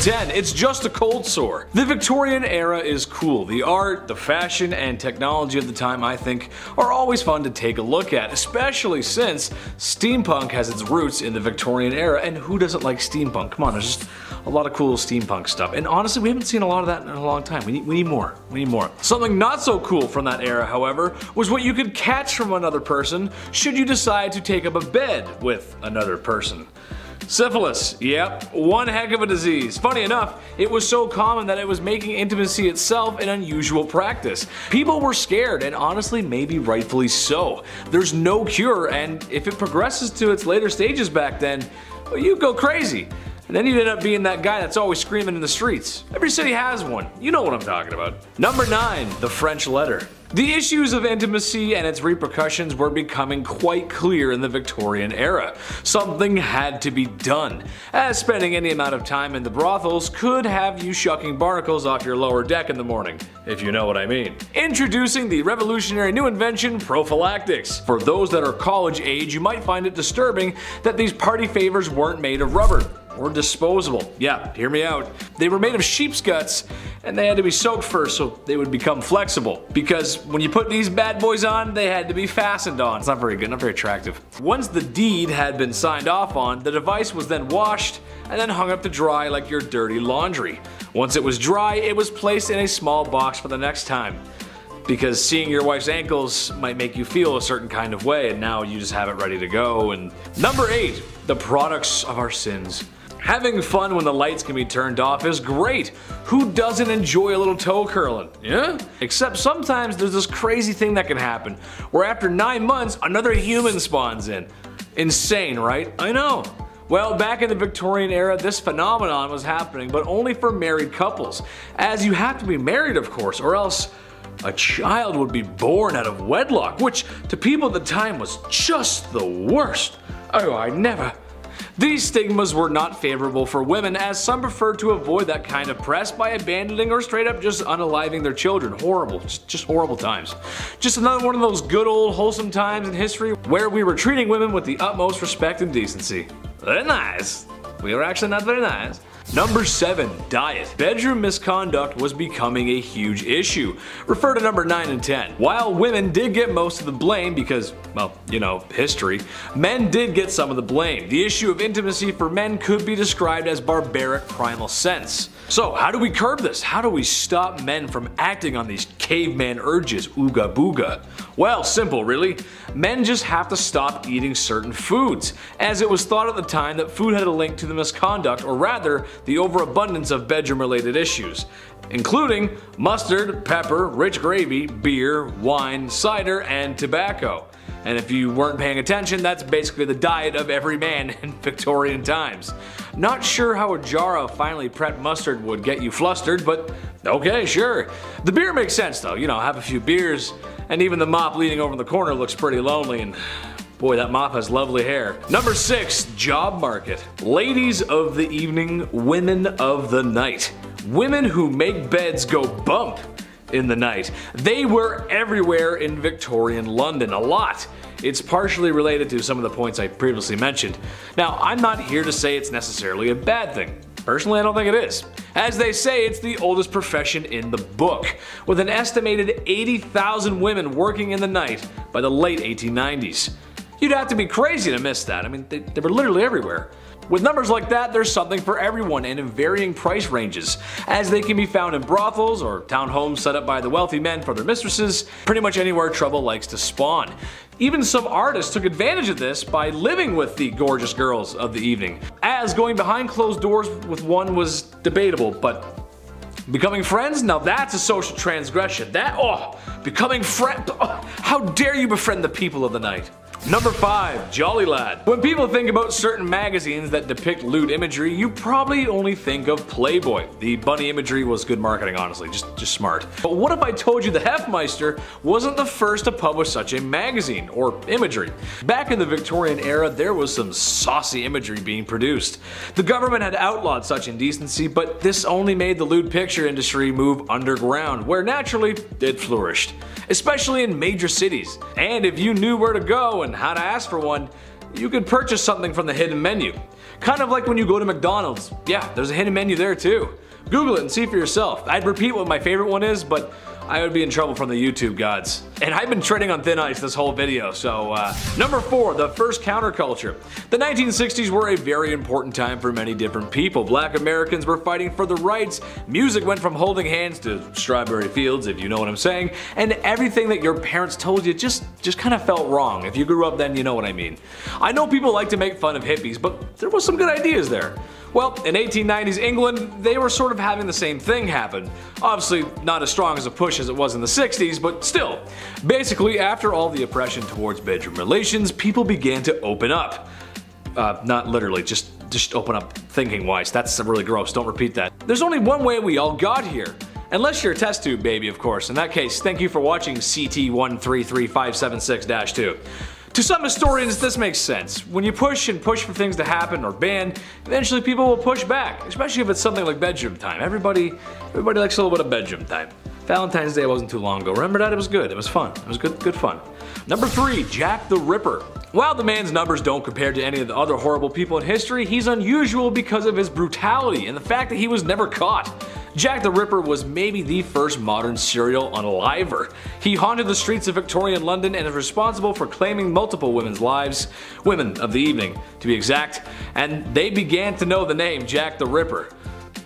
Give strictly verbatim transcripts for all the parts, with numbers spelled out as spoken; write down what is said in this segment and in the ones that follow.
ten. It's just a cold sore. The Victorian era is cool. The art, the fashion, and technology of the time, I think, are always fun to take a look at, especially since steampunk has its roots in the Victorian era, and who doesn't like steampunk? Come on, there's just a lot of cool steampunk stuff. And honestly, we haven't seen a lot of that in a long time. We need, we need more. We need more. Something not so cool from that era, however, was what you could catch from another person should you decide to take up a bed with another person. Syphilis, yep, one heck of a disease. Funny enough, it was so common that it was making intimacy itself an unusual practice. People were scared, and honestly, maybe rightfully so. There's no cure, and if it progresses to its later stages back then, well, you'd go crazy. And then you'd end up being that guy that's always screaming in the streets. Every city has one. You know what I'm talking about. Number nine, the French letter. The issues of intimacy and its repercussions were becoming quite clear in the Victorian era. Something had to be done, as spending any amount of time in the brothels could have you shucking barnacles off your lower deck in the morning, if you know what I mean. Introducing the revolutionary new invention, prophylactics. For those that are college age, you might find it disturbing that these party favors weren't made of rubber. Or disposable. Yeah, hear me out. They were made of sheep's guts, and they had to be soaked first so they would become flexible. Because when you put these bad boys on, they had to be fastened on. It's not very good, not very attractive. Once the deed had been signed off on, the device was then washed and then hung up to dry like your dirty laundry. Once it was dry, it was placed in a small box for the next time. Because seeing your wife's ankles might make you feel a certain kind of way, and now you just have it ready to go. And number eight, the products of our sins. Having fun when the lights can be turned off is great. Who doesn't enjoy a little toe curling? Yeah? Except sometimes there's this crazy thing that can happen where after nine months, another human spawns in. Insane, right? I know. Well, back in the Victorian era, this phenomenon was happening, but only for married couples. As you have to be married, of course, or else a child would be born out of wedlock, which to people at the time was just the worst. Oh, I never. These stigmas were not favorable for women, as some preferred to avoid that kind of press by abandoning or straight up just unaliving their children. Horrible, just, just horrible times. Just another one of those good old wholesome times in history where we were treating women with the utmost respect and decency. Very nice. We were actually not very nice. Number seven, diet. Bedroom misconduct was becoming a huge issue. Refer to number nine and ten. While women did get most of the blame because, well, you know, history, men did get some of the blame. The issue of intimacy for men could be described as barbaric primal sense. So how do we curb this? How do we stop men from acting on these caveman urges, ooga booga? Well, simple really. Men just have to stop eating certain foods, as it was thought at the time that food had a link to the misconduct, or rather, the overabundance of bedroom related issues, including mustard, pepper, rich gravy, beer, wine, cider, and tobacco. And if you weren't paying attention, that's basically the diet of every man in Victorian times. Not sure how a jar of finely prepped mustard would get you flustered, but okay, sure. The beer makes sense though, you know, have a few beers, and even the mop leaning over in the corner looks pretty lonely, and boy, that mop has lovely hair. Number six, job market. Ladies of the evening, women of the night. Women who make beds go bump in the night. They were everywhere in Victorian London, a lot. It's partially related to some of the points I previously mentioned. Now, I'm not here to say it's necessarily a bad thing. Personally, I don't think it is. As they say, it's the oldest profession in the book, with an estimated eighty thousand women working in the night by the late eighteen nineties. You'd have to be crazy to miss that. I mean, they, they were literally everywhere. With numbers like that, there's something for everyone and in varying price ranges, as they can be found in brothels or townhomes set up by the wealthy men for their mistresses, pretty much anywhere trouble likes to spawn. Even some artists took advantage of this by living with the gorgeous girls of the evening, as going behind closed doors with one was debatable, but becoming friends? Now that's a social transgression. That, oh, becoming friend, oh, how dare you befriend the people of the night. Number five, Jolly Lad. When people think about certain magazines that depict lewd imagery, you probably only think of Playboy. The bunny imagery was good marketing, honestly, just, just smart. But what if I told you the Hefmeister wasn't the first to publish such a magazine or imagery? Back in the Victorian era, there was some saucy imagery being produced. The government had outlawed such indecency, but this only made the lewd picture industry move underground, where naturally it flourished, especially in major cities. And if you knew where to go and how to ask for one, you could purchase something from the hidden menu. Kind of like when you go to McDonald's. Yeah, there's a hidden menu there too. Google it and see for yourself. I'd repeat what my favorite one is, but I would be in trouble from the YouTube gods. And I've been treading on thin ice this whole video, so uh, number four, the first counterculture. The nineteen sixties were a very important time for many different people. Black Americans were fighting for their rights, music went from holding hands to strawberry fields, if you know what I'm saying, and everything that your parents told you just, just kind of felt wrong. If you grew up then, you know what I mean. I know people like to make fun of hippies, but there was some good ideas there. Well, in eighteen nineties England, they were sort of having the same thing happen. Obviously, not as strong as a push as it was in the sixties, but still. Basically, after all the oppression towards bedroom relations, people began to open up. Uh, not literally, just, just open up thinking-wise. That's really gross, don't repeat that. There's only one way we all got here. Unless you're a test tube baby, of course. In that case, thank you for watching C T one three three five seven six dash two. To some historians, this makes sense. When you push and push for things to happen or ban, eventually people will push back, especially if it's something like bedroom time. Everybody, everybody likes a little bit of bedroom time. Valentine's Day wasn't too long ago. Remember that? It was good. It was fun. It was good, good fun. Number three, Jack the Ripper. While the man's numbers don't compare to any of the other horrible people in history, he's unusual because of his brutality and the fact that he was never caught. Jack the Ripper was maybe the first modern serial unaliver. He haunted the streets of Victorian London and is responsible for claiming multiple women's lives, women of the evening to be exact, and they began to know the name Jack the Ripper.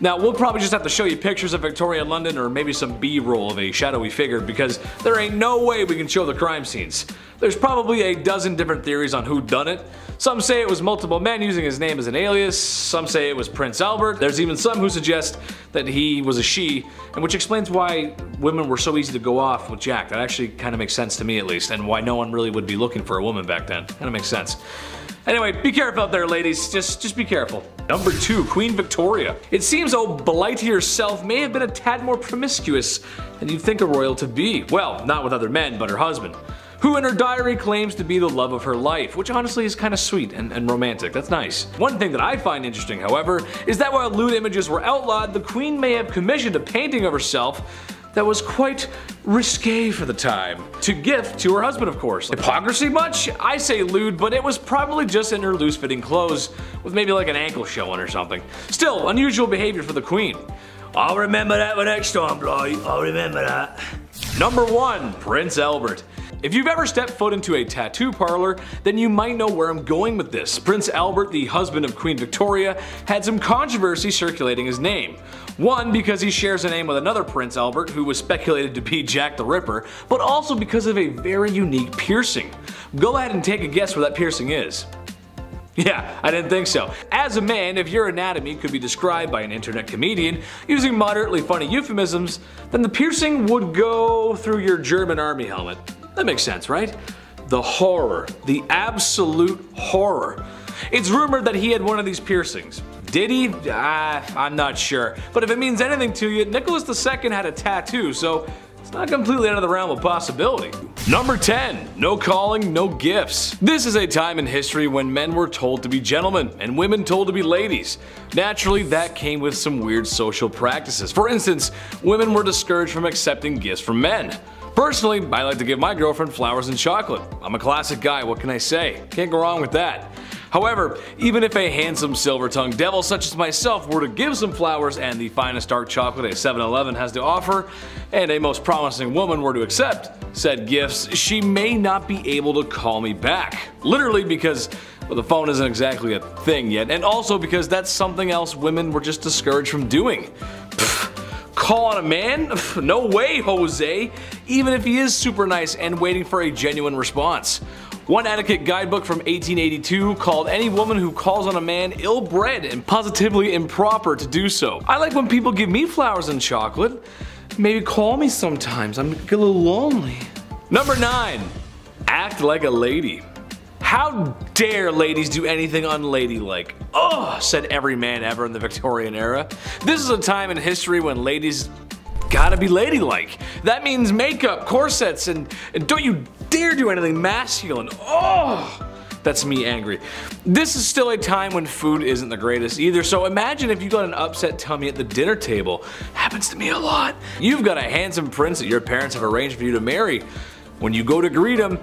Now, we'll probably just have to show you pictures of Victorian London or maybe some B-roll of a shadowy figure because there ain't no way we can show the crime scenes. There's probably a dozen different theories on who done it. Some say it was multiple men using his name as an alias, some say it was Prince Albert. There's even some who suggest that he was a she, and which explains why women were so easy to go off with Jack. That actually kind of makes sense to me at least, and why no one really would be looking for a woman back then. Kind of makes sense. Anyway, be careful out there, ladies. Just, just be careful. Number two, Queen Victoria. It seems old Blighty herself may have been a tad more promiscuous than you'd think a royal to be. Well, not with other men, but her husband, who in her diary claims to be the love of her life, which honestly is kind of sweet and, and romantic. That's nice. One thing that I find interesting, however, is that while lewd images were outlawed, the Queen may have commissioned a painting of herself that was quite risque for the time, to gift to her husband, of course. Hypocrisy much? I say lewd, but it was probably just in her loose-fitting clothes with maybe like an ankle showing or something. Still, unusual behavior for the Queen. I'll remember that for next time, Bly. I'll remember that. Number one, Prince Albert. If you've ever stepped foot into a tattoo parlor, then you might know where I'm going with this. Prince Albert, the husband of Queen Victoria, had some controversy circulating his name. One, because he shares a name with another Prince Albert, who was speculated to be Jack the Ripper, but also because of a very unique piercing. Go ahead and take a guess where that piercing is. Yeah, I didn't think so. As a man, if your anatomy could be described by an internet comedian using moderately funny euphemisms, then the piercing would go through your German army helmet. That makes sense, right? The horror. The absolute horror. It's rumored that he had one of these piercings. Did he? Ah, I'm not sure. But if it means anything to you, Nicholas the Second had a tattoo, so it's not completely out of the realm of possibility. Number ten, no calling, no gifts. This is a time in history when men were told to be gentlemen and women told to be ladies. Naturally, that came with some weird social practices. For instance, women were discouraged from accepting gifts from men. Personally, I like to give my girlfriend flowers and chocolate. I'm a classic guy, what can I say? Can't go wrong with that. However, even if a handsome silver-tongued devil such as myself were to give some flowers and the finest dark chocolate a seven eleven has to offer, and a most promising woman were to accept said gifts, she may not be able to call me back. Literally because well, the phone isn't exactly a thing yet, and also because that's something else women were just discouraged from doing. Pfft. Call on a man? No way, Jose, even if he is super nice and waiting for a genuine response. One etiquette guidebook from eighteen eighty-two called any woman who calls on a man ill-bred and positively improper to do so. I like when people give me flowers and chocolate. Maybe call me sometimes, I'm a little lonely. Number nine, act like a lady. How dare ladies do anything unladylike? Ugh, said every man ever in the Victorian era. This is a time in history when ladies gotta be ladylike. That means makeup, corsets, and, and don't you dare do anything masculine. Ugh. That's me angry. This is still a time when food isn't the greatest either, so imagine if you got an upset tummy at the dinner table. Happens to me a lot. You've got a handsome prince that your parents have arranged for you to marry. When you go to greet him,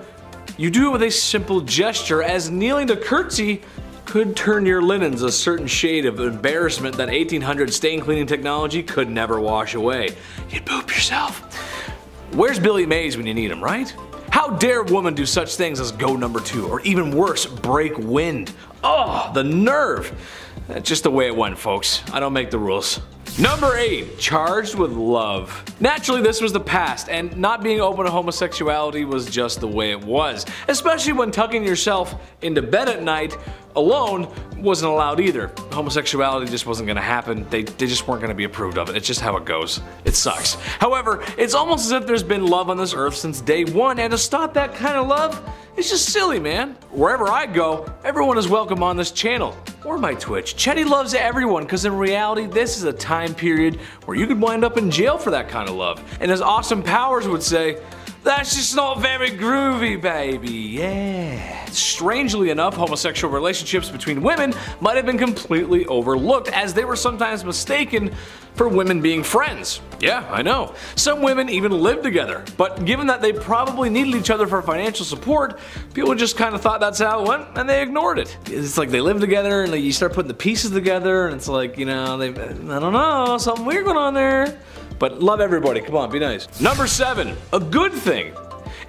you do it with a simple gesture as kneeling to curtsy could turn your linens a certain shade of embarrassment that eighteen hundred stain cleaning technology could never wash away. You'd poop yourself. Where's Billy Mays when you need him, right? How dare women do such things as go number two, or even worse, break wind? Oh, the nerve! That's just the way it went, folks. I don't make the rules. Number eight, charged with love. Naturally, this was the past, and not being open to homosexuality was just the way it was, especially when tucking yourself into bed at night alone wasn't allowed either. Homosexuality just wasn't gonna happen. They, they just weren't gonna be approved of it. It's just how it goes. It sucks. However, it's almost as if there's been love on this earth since day one, and to stop that kind of love, it's just silly, man. Wherever I go, everyone is welcome on this channel or my Twitch. Chetty loves everyone, because in reality, this is a time period where you could wind up in jail for that kind of love. And as Austin Powers would say, that's just not very groovy, baby, yeah. Strangely enough, homosexual relationships between women might have been completely overlooked, as they were sometimes mistaken for women being friends. Yeah, I know. Some women even lived together, but given that they probably needed each other for financial support, people just kind of thought that's how it went, and they ignored it. It's like they lived together, and like you start putting the pieces together, and it's like, you know, they, I don't know, something weird going on there. But love everybody, come on, be nice. Number seven, a good thing.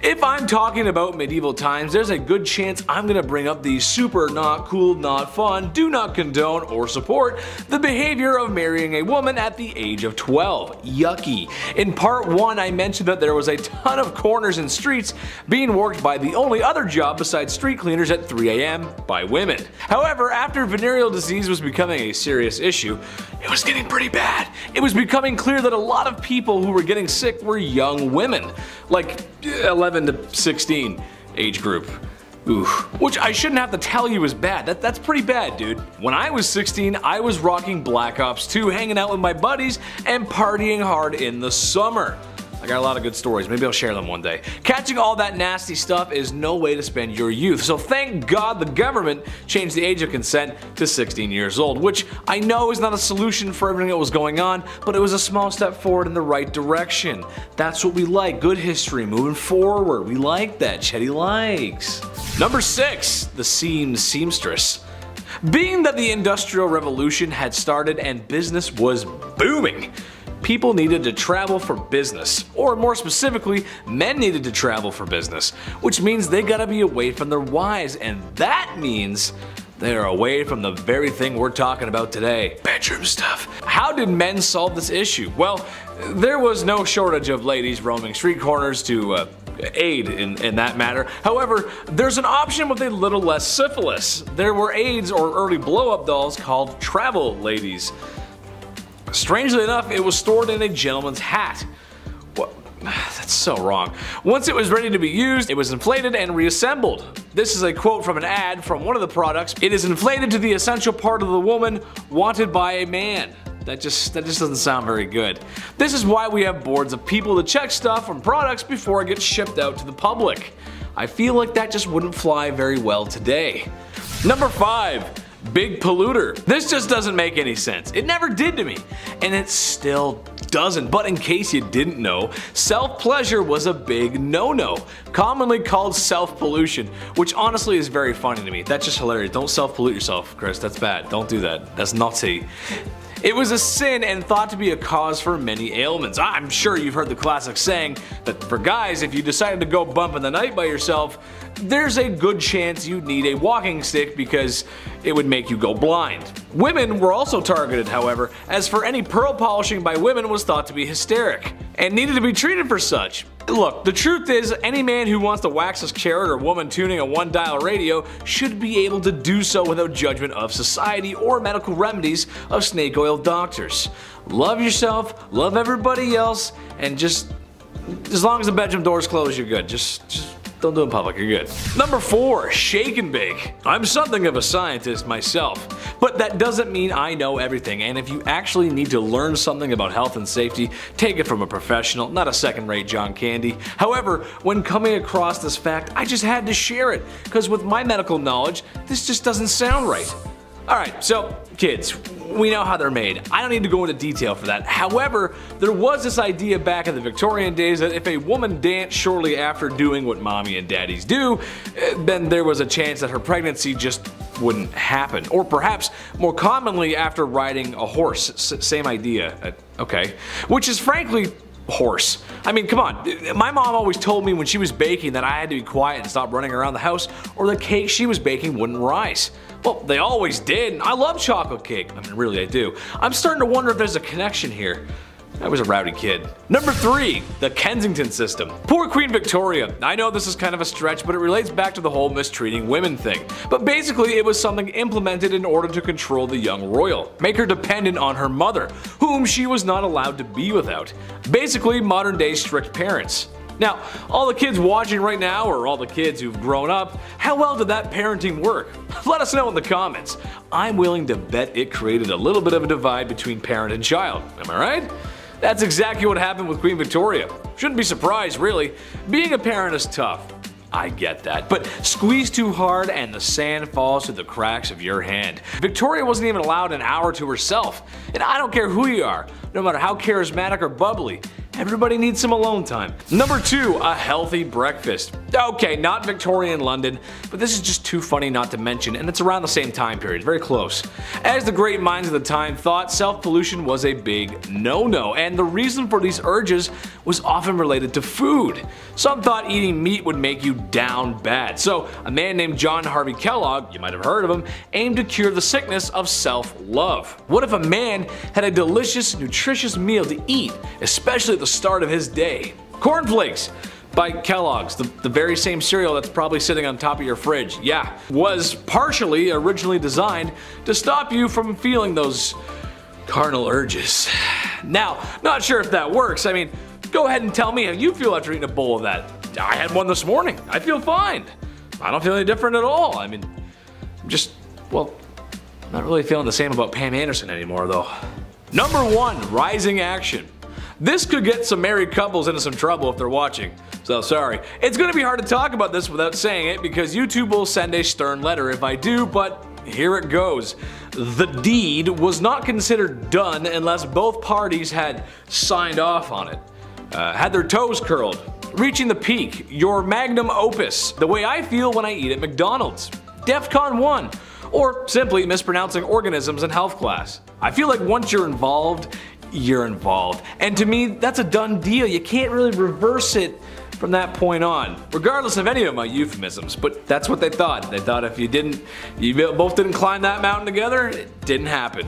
If I'm talking about medieval times, there's a good chance I'm gonna bring up the super not cool, not fun, do not condone or support the behavior of marrying a woman at the age of twelve. Yucky. In part one, I mentioned that there was a ton of corners and streets being worked by the only other job besides street cleaners at three A M by women. However, after venereal disease was becoming a serious issue, it was getting pretty bad. It was becoming clear that a lot of people who were getting sick were young women, like eleven to sixteen age group. Ooh. Which I shouldn't have to tell you is bad. That, that's pretty bad, dude. When I was sixteen, I was rocking Black Ops two, hanging out with my buddies and partying hard in the summer. I got a lot of good stories, maybe I'll share them one day. Catching all that nasty stuff is no way to spend your youth, so thank God the government changed the age of consent to sixteen years old, which I know is not a solution for everything that was going on, but it was a small step forward in the right direction. That's what we like, good history, moving forward. We like that, Chetty likes. Number six, the seam seamstress. Being that the Industrial Revolution had started and business was booming, people needed to travel for business, or more specifically, men needed to travel for business, which means they gotta be away from their wives, and that means they're away from the very thing we're talking about today, bedroom stuff. How did men solve this issue? Well, there was no shortage of ladies roaming street corners to uh, aid in, in that matter. However, there's an option with a little less syphilis. There were aids or early blow-up dolls called travel ladies. Strangely enough, it was stored in a gentleman's hat. What? That's so wrong. Once it was ready to be used, it was inflated and reassembled. This is a quote from an ad from one of the products. It is inflated to the essential part of the woman wanted by a man. That just, that just doesn't sound very good. This is why we have boards of people to check stuff from products before it gets shipped out to the public. I feel like that just wouldn't fly very well today. Number five. Big polluter. This just doesn't make any sense. It never did to me, and it still doesn't. But in case you didn't know, self-pleasure was a big no-no, commonly called self-pollution, which honestly is very funny to me. That's just hilarious. Don't self-pollute yourself, Chris. That's bad. Don't do that. That's naughty. It was a sin and thought to be a cause for many ailments. I'm sure you've heard the classic saying that for guys, if you decided to go bump in the night by yourself, there's a good chance you'd need a walking stick because it would make you go blind. Women were also targeted, however, as for any pearl polishing by women was thought to be hysteric and needed to be treated for such. Look, the truth is, any man who wants to wax his carrot or woman tuning a one-dial radio should be able to do so without judgment of society or medical remedies of snake oil doctors. Love yourself, love everybody else, and just, as long as the bedroom door's closed, you're good. Just, just don't do it in public, you're good. Number four, shake and bake. I'm something of a scientist myself, but that doesn't mean I know everything, and if you actually need to learn something about health and safety, take it from a professional, not a second-rate John Candy. However, when coming across this fact, I just had to share it, because with my medical knowledge, this just doesn't sound right. Alright, so kids, we know how they're made. I don't need to go into detail for that. However, there was this idea back in the Victorian days that if a woman danced shortly after doing what mommy and daddies do, then there was a chance that her pregnancy just wouldn't happen. Or perhaps more commonly after riding a horse. S- same idea. Uh, okay. Which is frankly horse. I mean, come on. My mom always told me when she was baking that I had to be quiet and stop running around the house or the cake she was baking wouldn't rise. Well, they always did. I love chocolate cake. I mean, really, I do. I'm starting to wonder if there's a connection here. I was a rowdy kid. Number three, the Kensington system. Poor Queen Victoria. I know this is kind of a stretch, but it relates back to the whole mistreating women thing. But basically, it was something implemented in order to control the young royal, make her dependent on her mother, whom she was not allowed to be without. Basically, modern day strict parents. Now, all the kids watching right now, or all the kids who've grown up, how well did that parenting work? Let us know in the comments. I'm willing to bet it created a little bit of a divide between parent and child. Am I right? That's exactly what happened with Queen Victoria. Shouldn't be surprised, really. Being a parent is tough. I get that. But squeeze too hard and the sand falls through the cracks of your hand. Victoria wasn't even allowed an hour to herself. And I don't care who you are, no matter how charismatic or bubbly, everybody needs some alone time. Number two, a healthy breakfast. Okay, not Victorian London, but this is just too funny not to mention, and it's around the same time period, very close. As the great minds of the time thought, self-pollution was a big no-no, and the reason for these urges was often related to food. Some thought eating meat would make you down bad, so a man named John Harvey Kellogg, you might have heard of him, aimed to cure the sickness of self-love. What if a man had a delicious, nutritious meal to eat, especially at the start of his day? Cornflakes by Kellogg's, the, the very same cereal that's probably sitting on top of your fridge, yeah, was partially originally designed to stop you from feeling those carnal urges. Now, not sure if that works. I mean, go ahead and tell me how you feel after eating a bowl of that. I had one this morning. I feel fine. I don't feel any different at all. I mean, I'm just, well, not really feeling the same about Pam Anderson anymore, though. Number one, rising action. This could get some married couples into some trouble if they're watching, so sorry. It's gonna be hard to talk about this without saying it because YouTube will send a stern letter if I do, but here it goes. The deed was not considered done unless both parties had signed off on it, uh, had their toes curled, reaching the peak, your magnum opus, the way I feel when I eat at McDonald's, DEFCON one, or simply mispronouncing organisms in health class. I feel like once you're involved, you're involved. And to me, that's a done deal. You can't really reverse it from that point on, regardless of any of my euphemisms, but that's what they thought. They thought if you didn't, you both didn't climb that mountain together, it didn't happen.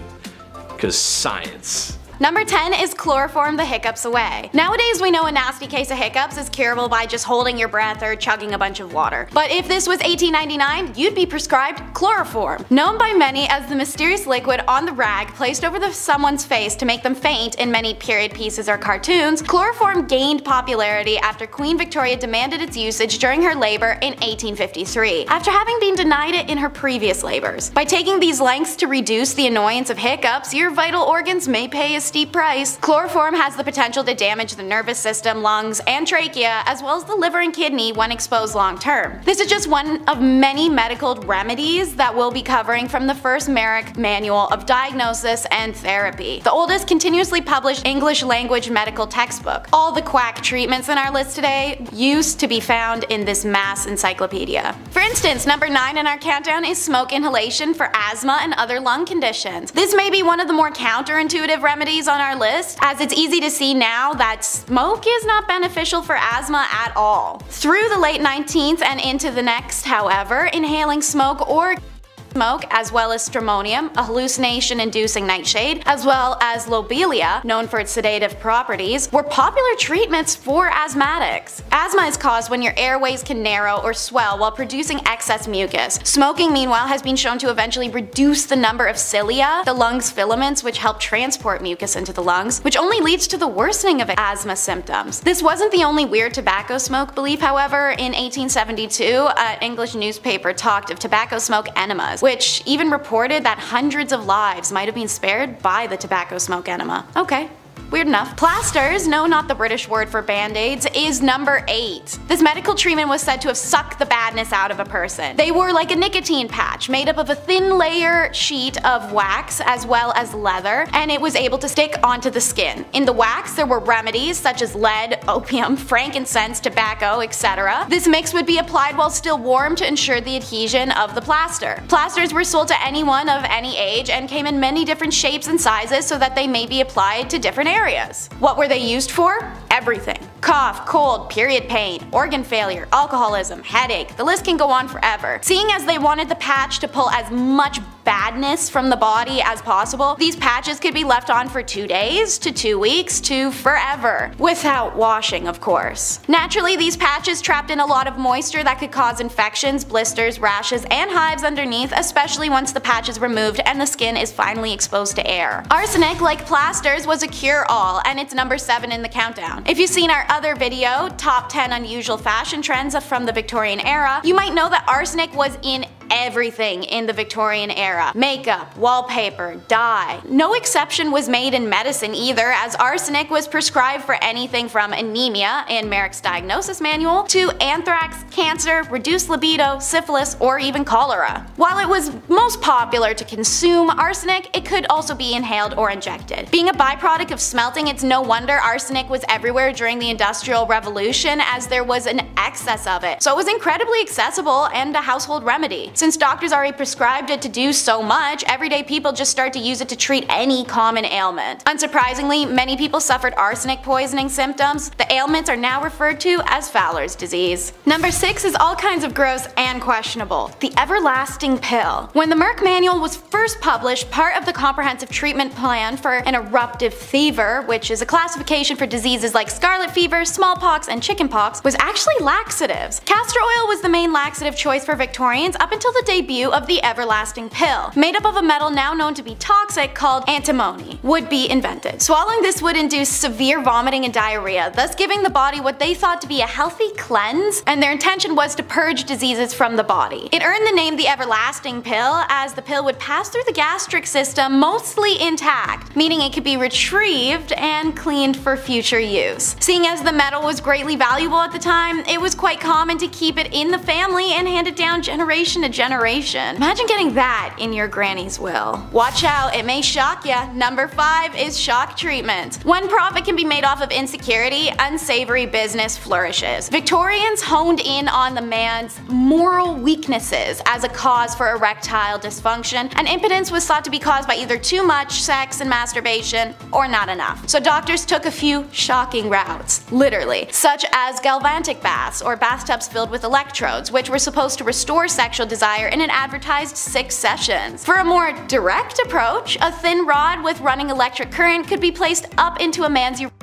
Cause science. Number ten is chloroform the hiccups away. Nowadays we know a nasty case of hiccups is curable by just holding your breath or chugging a bunch of water. But if this was eighteen ninety-nine, you'd be prescribed chloroform, known by many as the mysterious liquid on the rag placed over the someone's face to make them faint in many period pieces or cartoons. Chloroform gained popularity after Queen Victoria demanded its usage during her labor in eighteen fifty-three, after having been denied it in her previous labors. By taking these lengths to reduce the annoyance of hiccups, your vital organs may pay a steep price. Chloroform has the potential to damage the nervous system, lungs, and trachea, as well as the liver and kidney when exposed long term. This is just one of many medical remedies that we'll be covering from the first Merck Manual of Diagnosis and Therapy, the oldest continuously published English language medical textbook. All the quack treatments in our list today used to be found in this mass encyclopedia. For instance, number nine in our countdown is smoke inhalation for asthma and other lung conditions. This may be one of the more counterintuitive remedies on our list, as it's easy to see now that smoke is not beneficial for asthma at all. Through the late nineteenth and into the next, however, inhaling smoke or smoke, as well as stramonium, a hallucination-inducing nightshade, as well as lobelia, known for its sedative properties, were popular treatments for asthmatics. Asthma is caused when your airways can narrow or swell while producing excess mucus. Smoking, meanwhile, has been shown to eventually reduce the number of cilia, the lungs' filaments which help transport mucus into the lungs, which only leads to the worsening of asthma symptoms. This wasn't the only weird tobacco smoke belief, however. In eighteen seventy-two, an English newspaper talked of tobacco smoke enemas, which even reported that hundreds of lives might have been spared by the tobacco smoke enema. Okay, Weird enough. Plasters, no, not the British word for band-aids, is number eight. This medical treatment was said to have sucked the badness out of a person. They were like a nicotine patch, made up of a thin layer sheet of wax as well as leather, and it was able to stick onto the skin. In the wax, there were remedies such as lead, opium, frankincense, tobacco, et cetera. This mix would be applied while still warm to ensure the adhesion of the plaster. Plasters were sold to anyone of any age and came in many different shapes and sizes so that they may be applied to different areas. What were they used for? Everything. Cough, cold, period pain, organ failure, alcoholism, headache, the list can go on forever. Seeing as they wanted the patch to pull as much badness from the body as possible, these patches could be left on for two days, to two weeks, to forever. Without washing, of course. Naturally, these patches trapped in a lot of moisture that could cause infections, blisters, rashes, and hives underneath, especially once the patch is removed and the skin is finally exposed to air. Arsenic, like plasters, was a cure-all, and it's number seven in the countdown. If you've seen our other video, Top ten Unusual Fashion Trends from the Victorian Era, you might know that arsenic was in everything in the Victorian era. Makeup, wallpaper, dye. No exception was made in medicine either, as arsenic was prescribed for anything from anemia in Merck's diagnosis manual to anthrax, cancer, reduced libido, syphilis, or even cholera. While it was most popular to consume arsenic, it could also be inhaled or injected. Being a byproduct of smelting, it's no wonder arsenic was everywhere during the Industrial Revolution, as there was an excess of it. So it was incredibly accessible and a household remedy. Since doctors already prescribed it to do so much, everyday people just start to use it to treat any common ailment. Unsurprisingly, many people suffered arsenic poisoning symptoms. The ailments are now referred to as Fowler's disease. Number six is all kinds of gross and questionable. The everlasting pill. When the Merck manual was first published, part of the comprehensive treatment plan for an eruptive fever, which is a classification for diseases like scarlet fever, smallpox, and chickenpox, was actually laxatives. Castor oil was the main laxative choice for Victorians up until Until the debut of the everlasting pill, made up of a metal now known to be toxic called antimony, would be invented. Swallowing this would induce severe vomiting and diarrhea, thus giving the body what they thought to be a healthy cleanse, and their intention was to purge diseases from the body. It earned the name the everlasting pill, as the pill would pass through the gastric system mostly intact, meaning it could be retrieved and cleaned for future use. Seeing as the metal was greatly valuable at the time, it was quite common to keep it in the family and hand it down generation to generation. Imagine getting that in your granny's will. Watch out, it may shock ya. Number five is shock treatment. When profit can be made off of insecurity, unsavory business flourishes. Victorians honed in on the man's moral weaknesses as a cause for erectile dysfunction, and impotence was thought to be caused by either too much sex and masturbation or not enough. So doctors took a few shocking routes, literally, such as galvantic baths or bathtubs filled with electrodes, which were supposed to restore sexual desire in an advertised six sessions. For a more direct approach, a thin rod with running electric current could be placed up into a man's urethra.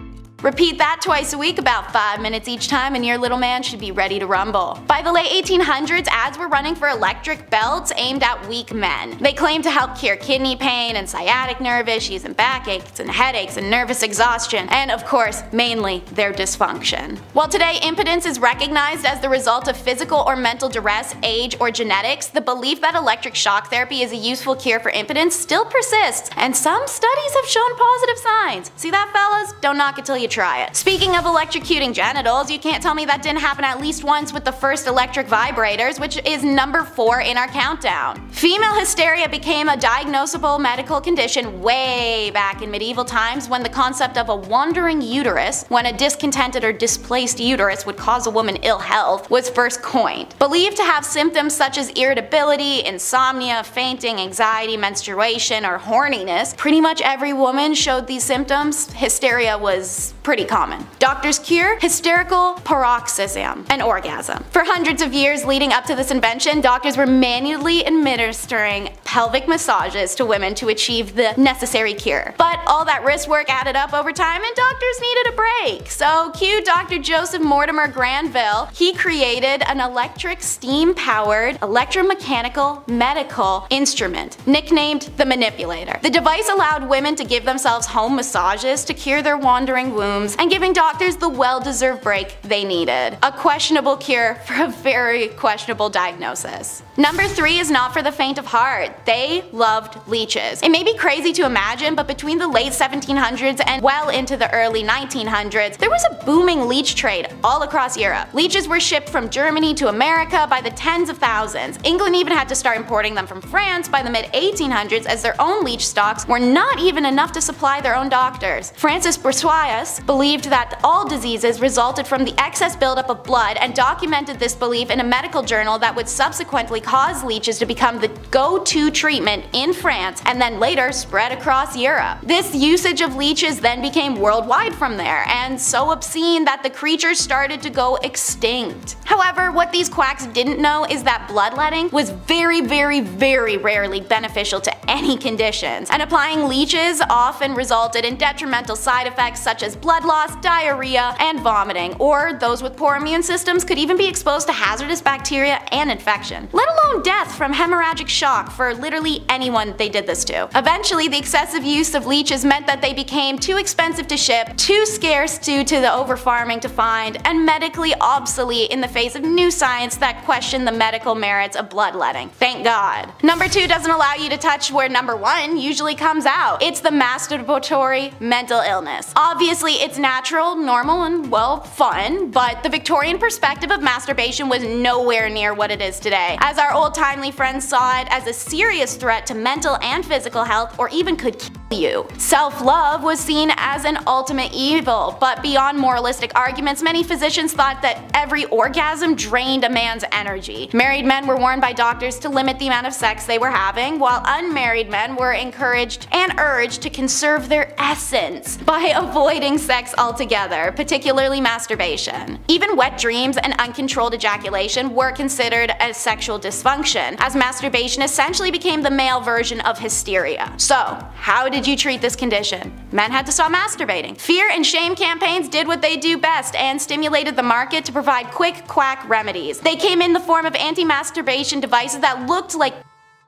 Repeat that twice a week, about five minutes each time, and your little man should be ready to rumble. By the late eighteen hundreds, ads were running for electric belts aimed at weak men. They claimed to help cure kidney pain and sciatic nerve issues and backaches and headaches and nervous exhaustion, and of course, mainly their dysfunction. While today impotence is recognized as the result of physical or mental duress, age, or genetics, the belief that electric shock therapy is a useful cure for impotence still persists, and some studies have shown positive signs. See that, fellas? Don't knock it till you try it. Speaking of electrocuting genitals, you can't tell me that didn't happen at least once with the first electric vibrators, which is number four in our countdown. Female hysteria became a diagnosable medical condition way back in medieval times, when the concept of a wandering uterus, when a discontented or displaced uterus would cause a woman ill health, was first coined. Believed to have symptoms such as irritability, insomnia, fainting, anxiety, menstruation, or horniness, pretty much every woman showed these symptoms. Hysteria was pretty common. Doctors cure hysterical paroxysm, an orgasm. For hundreds of years leading up to this invention, doctors were manually administering pelvic massages to women to achieve the necessary cure. But all that wrist work added up over time, and doctors needed a break. So cue Doctor Joseph Mortimer Granville. He created an electric steam-powered electromechanical medical instrument, nicknamed the manipulator. The device allowed women to give themselves home massages to cure their wandering wounds rooms, and giving doctors the well-deserved break they needed. A questionable cure for a very questionable diagnosis. Number three is not for the faint of heart. They loved leeches. It may be crazy to imagine, but between the late seventeen hundreds and well into the early nineteen hundreds, there was a booming leech trade all across Europe. Leeches were shipped from Germany to America by the tens of thousands. England even had to start importing them from France by the mid eighteen hundreds, as their own leech stocks were not even enough to supply their own doctors. Francis Bossuet believed that all diseases resulted from the excess buildup of blood, and documented this belief in a medical journal that would subsequently cause leeches to become the go-to treatment in France, and then later spread across Europe. This usage of leeches then became worldwide from there, and so obscene that the creatures started to go extinct. However, what these quacks didn't know is that bloodletting was very, very, very rarely beneficial to any conditions, and applying leeches often resulted in detrimental side effects such as blood loss, diarrhea, and vomiting, or those with poor immune systems could even be exposed to hazardous bacteria and infection, let alone death from hemorrhagic shock for literally anyone they did this to. Eventually, the excessive use of leeches meant that they became too expensive to ship, too scarce due to the overfarming to find, and medically obsolete in the face of new science that questioned the medical merits of bloodletting. Thank God. Number two doesn't allow you to touch where number one usually comes out. It's the masturbatory mental illness. Obviously, it's natural, normal, and well, fun, but the Victorian perspective of masturbation was nowhere near what it is today, as our old-timely friends saw it as a serious threat to mental and physical health, or even could kill you. Self-love was seen as an ultimate evil, but beyond moralistic arguments, many physicians thought that every orgasm drained a man's energy. Married men were warned by doctors to limit the amount of sex they were having, while unmarried men were encouraged and urged to conserve their essence by avoiding sex altogether, particularly masturbation. Even wet dreams and uncontrolled ejaculation were considered a sexual dysfunction, as masturbation essentially became the male version of hysteria. So, how did you treat this condition? Men had to stop masturbating. Fear and shame campaigns did what they do best and stimulated the market to provide quick quack remedies. They came in the form of anti-masturbation devices that looked like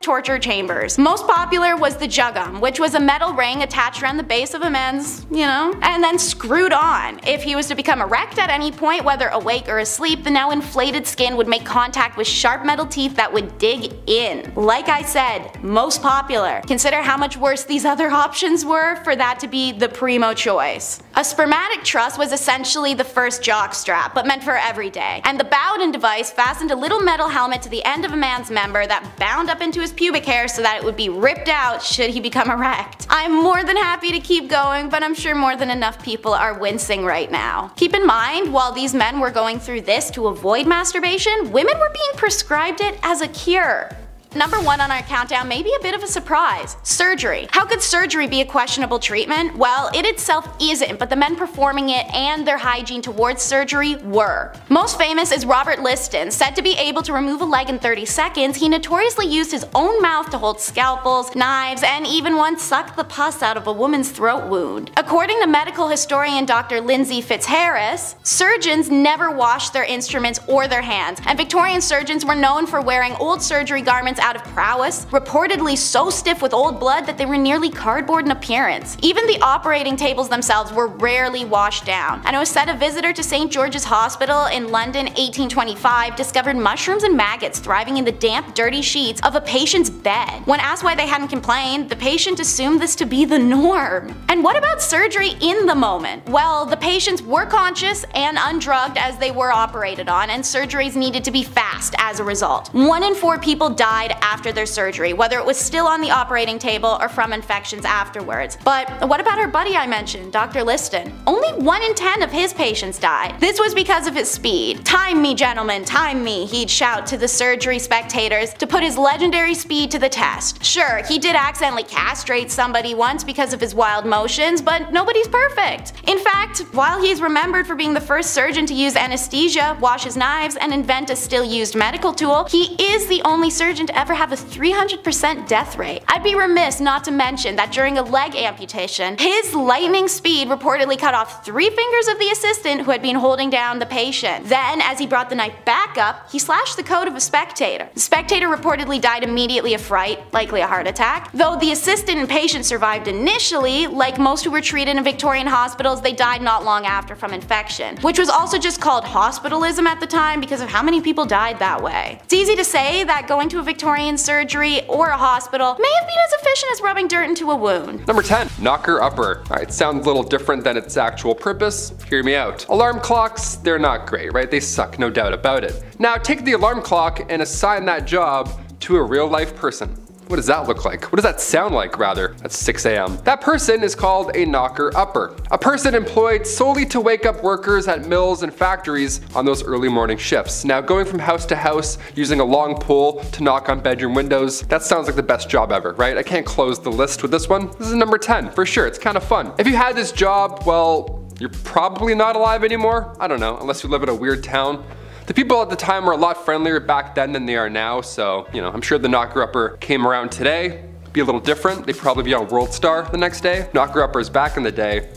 torture chambers. Most popular was the juggum, which was a metal ring attached around the base of a man's, you know, and then screwed on. If he was to become erect at any point, whether awake or asleep, the now inflated skin would make contact with sharp metal teeth that would dig in. Like I said, most popular. Consider how much worse these other options were for that to be the primo choice. A spermatic truss was essentially the first jock strap, but meant for every day, and the Bowden device fastened a little metal helmet to the end of a man's member that bound up into his pubic hair so that it would be ripped out should he become erect. I'm more than happy to keep going, but I'm sure more than enough people are wincing right now. Keep in mind, while these men were going through this to avoid masturbation, women were being prescribed it as a cure. Number one on our countdown may be a bit of a surprise. Surgery. How could surgery be a questionable treatment? Well, it itself isn't, but the men performing it and their hygiene towards surgery were. Most famous is Robert Liston. Said to be able to remove a leg in thirty seconds, he notoriously used his own mouth to hold scalpels, knives, and even once sucked the pus out of a woman's throat wound. According to medical historian Doctor Lindsay Fitzharris, surgeons never washed their instruments or their hands, and Victorian surgeons were known for wearing old surgery garments out of prowess, reportedly so stiff with old blood that they were nearly cardboard in appearance. Even the operating tables themselves were rarely washed down, and it was said a visitor to Saint George's Hospital in London eighteen twenty-five discovered mushrooms and maggots thriving in the damp, dirty sheets of a patient's bed. When asked why they hadn't complained, the patient assumed this to be the norm. And what about surgery in the moment? Well, the patients were conscious and undrugged as they were operated on, and surgeries needed to be fast as a result. One in four people died after their surgery, whether it was still on the operating table or from infections afterwards. But what about our buddy I mentioned, Doctor Liston? Only one in ten of his patients died. This was because of his speed. "Time me, gentlemen, time me," he'd shout to the surgery spectators to put his legendary speed to the test. Sure, he did accidentally castrate somebody once because of his wild motions, but nobody's perfect. In fact, while he's remembered for being the first surgeon to use anesthesia, wash his knives, and invent a still-used medical tool, he is the only surgeon to ever ever have a three hundred percent death rate. I'd be remiss not to mention that during a leg amputation, his lightning speed reportedly cut off three fingers of the assistant who had been holding down the patient. Then, as he brought the knife back up, he slashed the coat of a spectator. The spectator reportedly died immediately of fright, likely a heart attack. Though the assistant and patient survived initially, like most who were treated in Victorian hospitals, they died not long after from infection, which was also just called hospitalism at the time because of how many people died that way. It's easy to say that going to a Victorian surgery or a hospital may have been as efficient as rubbing dirt into a wound. Number ten. Knocker-upper. Alright, sounds a little different than its actual purpose. Hear me out. Alarm clocks, they're not great, right? They suck, no doubt about it. Now take the alarm clock and assign that job to a real-life person. What does that look like? What does that sound like, rather? That's six A M That person is called a knocker-upper. A person employed solely to wake up workers at mills and factories on those early morning shifts. Now, going from house to house, using a long pole to knock on bedroom windows, that sounds like the best job ever, right? I can't close the list with this one. This is number ten, for sure. It's kind of fun. If you had this job, well, you're probably not alive anymore. I don't know, unless you live in a weird town. The people at the time were a lot friendlier back then than they are now, so, you know, I'm sure the knocker-upper came around today, be a little different, they'd probably be on World Star the next day. Knocker-uppers back in the day,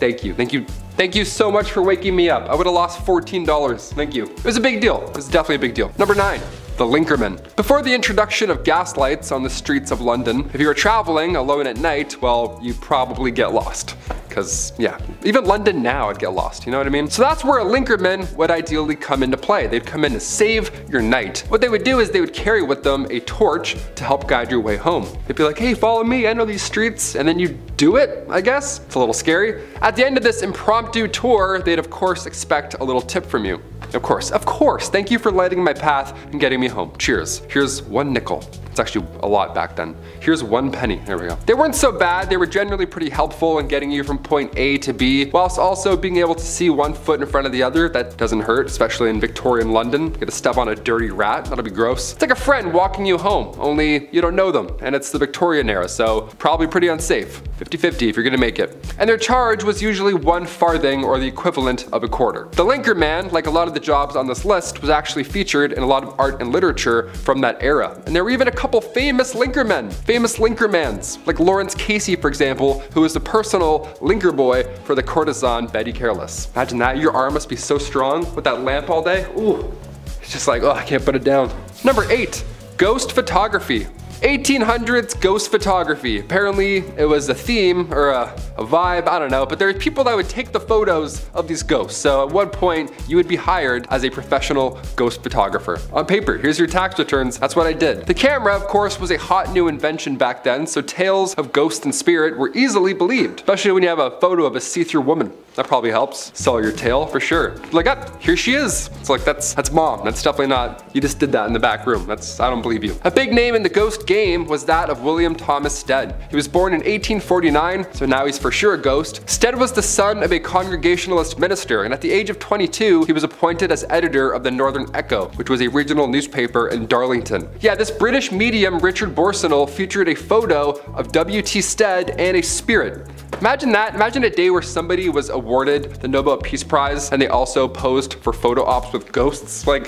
thank you, thank you, thank you so much for waking me up. I would've lost fourteen dollars, thank you. It was a big deal, it was definitely a big deal. Number nine. The Linkerman. Before the introduction of gas lights on the streets of London, if you were traveling alone at night, well, you'd probably get lost. Cause yeah, even London now I'd get lost, you know what I mean? So that's where a Linkerman would ideally come into play. They'd come in to save your night. What they would do is they would carry with them a torch to help guide your way home. They'd be like, hey, follow me, I know these streets, and then you do it, I guess? It's a little scary. At the end of this impromptu tour, they'd of course expect a little tip from you. Of course, of course, thank you for lighting my path and getting me home. Cheers. Here's one nickel. It's actually a lot back then. Here's one penny, there we go. They weren't so bad, they were generally pretty helpful in getting you from point A to B, whilst also being able to see one foot in front of the other. That doesn't hurt, especially in Victorian London. You're gonna step on a dirty rat, that'll be gross. It's like a friend walking you home, only you don't know them, and it's the Victorian era, so probably pretty unsafe. fifty fifty if you're gonna make it. And their charge was usually one farthing or the equivalent of a quarter. The Linkerman, like a lot of the jobs on this list, was actually featured in a lot of art and literature from that era. And there were even a couple famous linkermen, famous linkermans, like Lawrence Casey, for example, who was the personal linker boy for the courtesan Betty Careless. Imagine that, your arm must be so strong with that lamp all day. Ooh, it's just like, oh, I can't put it down. Number eight, ghost photography. eighteen hundreds ghost photography. Apparently it was a theme or a, a vibe, I don't know, but there were people that would take the photos of these ghosts. So at one point you would be hired as a professional ghost photographer. On paper, here's your tax returns, that's what I did. The camera, of course, was a hot new invention back then, so tales of ghost and spirit were easily believed, especially when you have a photo of a see-through woman. That probably helps sell your tale for sure. Like, ah, here she is. It's like, that's that's mom. That's definitely not, you just did that in the back room. That's, I don't believe you. A big name in the ghost game was that of William Thomas Stead. He was born in eighteen forty-nine, so now he's for sure a ghost. Stead was the son of a Congregationalist minister, and at the age of twenty-two, he was appointed as editor of the Northern Echo, which was a regional newspaper in Darlington. Yeah, this British medium, Richard Borsonnel, featured a photo of W T Stead and a spirit. Imagine that, imagine a day where somebody was awarded the Nobel Peace Prize and they also posed for photo ops with ghosts. Like,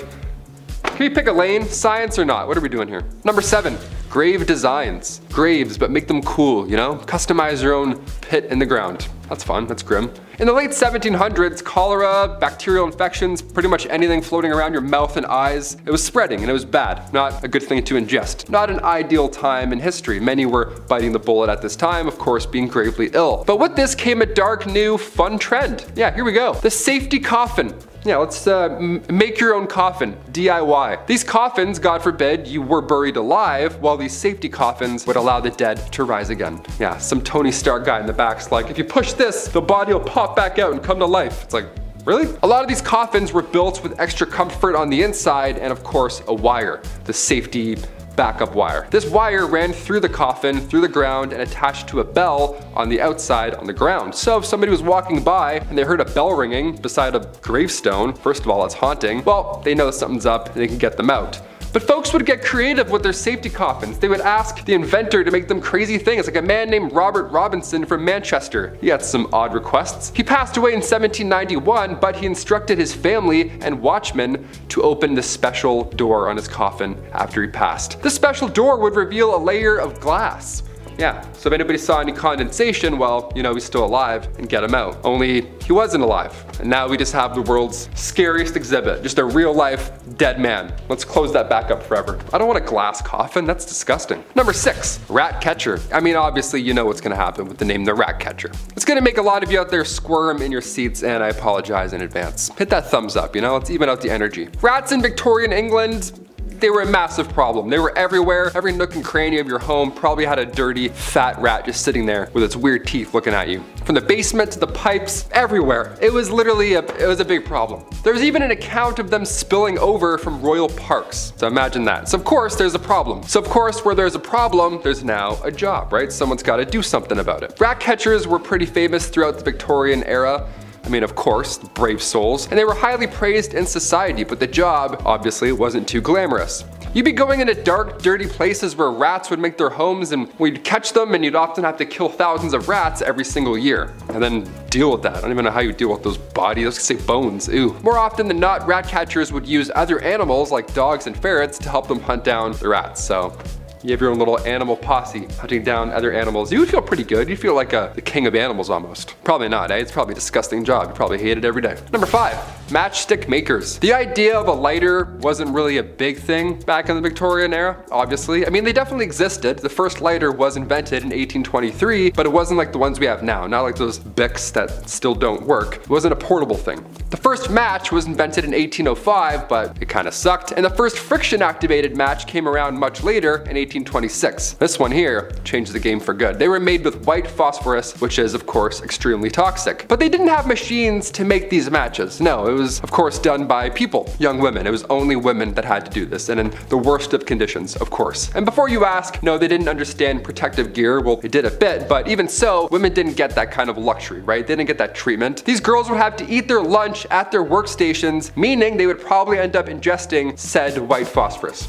can we pick a lane? Science or not? What are we doing here? Number seven, grave designs. Graves, but make them cool, you know? Customize your own pit in the ground. That's fun, that's grim. In the late seventeen hundreds, cholera, bacterial infections, pretty much anything floating around your mouth and eyes, it was spreading and it was bad, not a good thing to ingest. Not an ideal time in history. Many were biting the bullet at this time, of course, being gravely ill. But with this came a dark, new, fun trend. Yeah, here we go. The safety coffin. Yeah, let's uh, make your own coffin, D I Y. These coffins, God forbid, you were buried alive, while these safety coffins would allow the dead to rise again. Yeah, some Tony Stark guy in the back's like, if you push this, the body will pop back out and come to life. It's like, really? A lot of these coffins were built with extra comfort on the inside and of course a wire, the safety backup wire. This wire ran through the coffin, through the ground, and attached to a bell on the outside on the ground. So if somebody was walking by and they heard a bell ringing beside a gravestone, first of all, it's haunting, well, they know something's up and they can get them out. But folks would get creative with their safety coffins. They would ask the inventor to make them crazy things, like a man named Robert Robinson from Manchester. He had some odd requests. He passed away in seventeen ninety-one, but he instructed his family and watchmen to open the special door on his coffin after he passed. The special door would reveal a layer of glass. Yeah, so if anybody saw any condensation, well, you know, he's still alive and get him out. Only he wasn't alive. And now we just have the world's scariest exhibit, just a real life dead man. Let's close that back up forever. I don't want a glass coffin, that's disgusting. Number six, rat catcher. I mean, obviously you know what's gonna happen with the name the rat catcher. It's gonna make a lot of you out there squirm in your seats, and I apologize in advance. Hit that thumbs up, you know, let's even out the energy. Rats in Victorian England, they were a massive problem. They were everywhere. Every nook and cranny of your home probably had a dirty, fat rat just sitting there with its weird teeth looking at you. From the basement to the pipes, everywhere. It was literally, a, it was a big problem. There's even an account of them spilling over from royal parks. So imagine that. So of course, there's a problem. So of course, where there's a problem, there's now a job, right? Someone's gotta do something about it. Rat catchers were pretty famous throughout the Victorian era. I mean, of course, brave souls, and they were highly praised in society, but the job obviously wasn't too glamorous. You'd be going into dark, dirty places where rats would make their homes, and we'd catch them, and you'd often have to kill thousands of rats every single year, and then deal with that. I don't even know how you deal with those bodies. I was gonna say bones, ew. More often than not, rat catchers would use other animals like dogs and ferrets to help them hunt down the rats, so. You have your own little animal posse hunting down other animals. You would feel pretty good. You'd feel like a, the king of animals almost. Probably not, eh? It's probably a disgusting job. You probably hate it every day. Number five, matchstick makers. The idea of a lighter wasn't really a big thing back in the Victorian era, obviously. I mean, they definitely existed. The first lighter was invented in eighteen twenty-three, but it wasn't like the ones we have now. Not like those Bics that still don't work. It wasn't a portable thing. The first match was invented in eighteen oh five, but it kind of sucked. And the first friction-activated match came around much later in eighteen twenty-six. This one here changed the game for good. They were made with white phosphorus, which is of course extremely toxic. But they didn't have machines to make these matches. No, it was of course done by people, young women. It was only women that had to do this, and in the worst of conditions, of course. And before you ask, no, they didn't understand protective gear. Well, they did a bit, but even so, women didn't get that kind of luxury, right? They didn't get that treatment. These girls would have to eat their lunch at their workstations, meaning they would probably end up ingesting said white phosphorus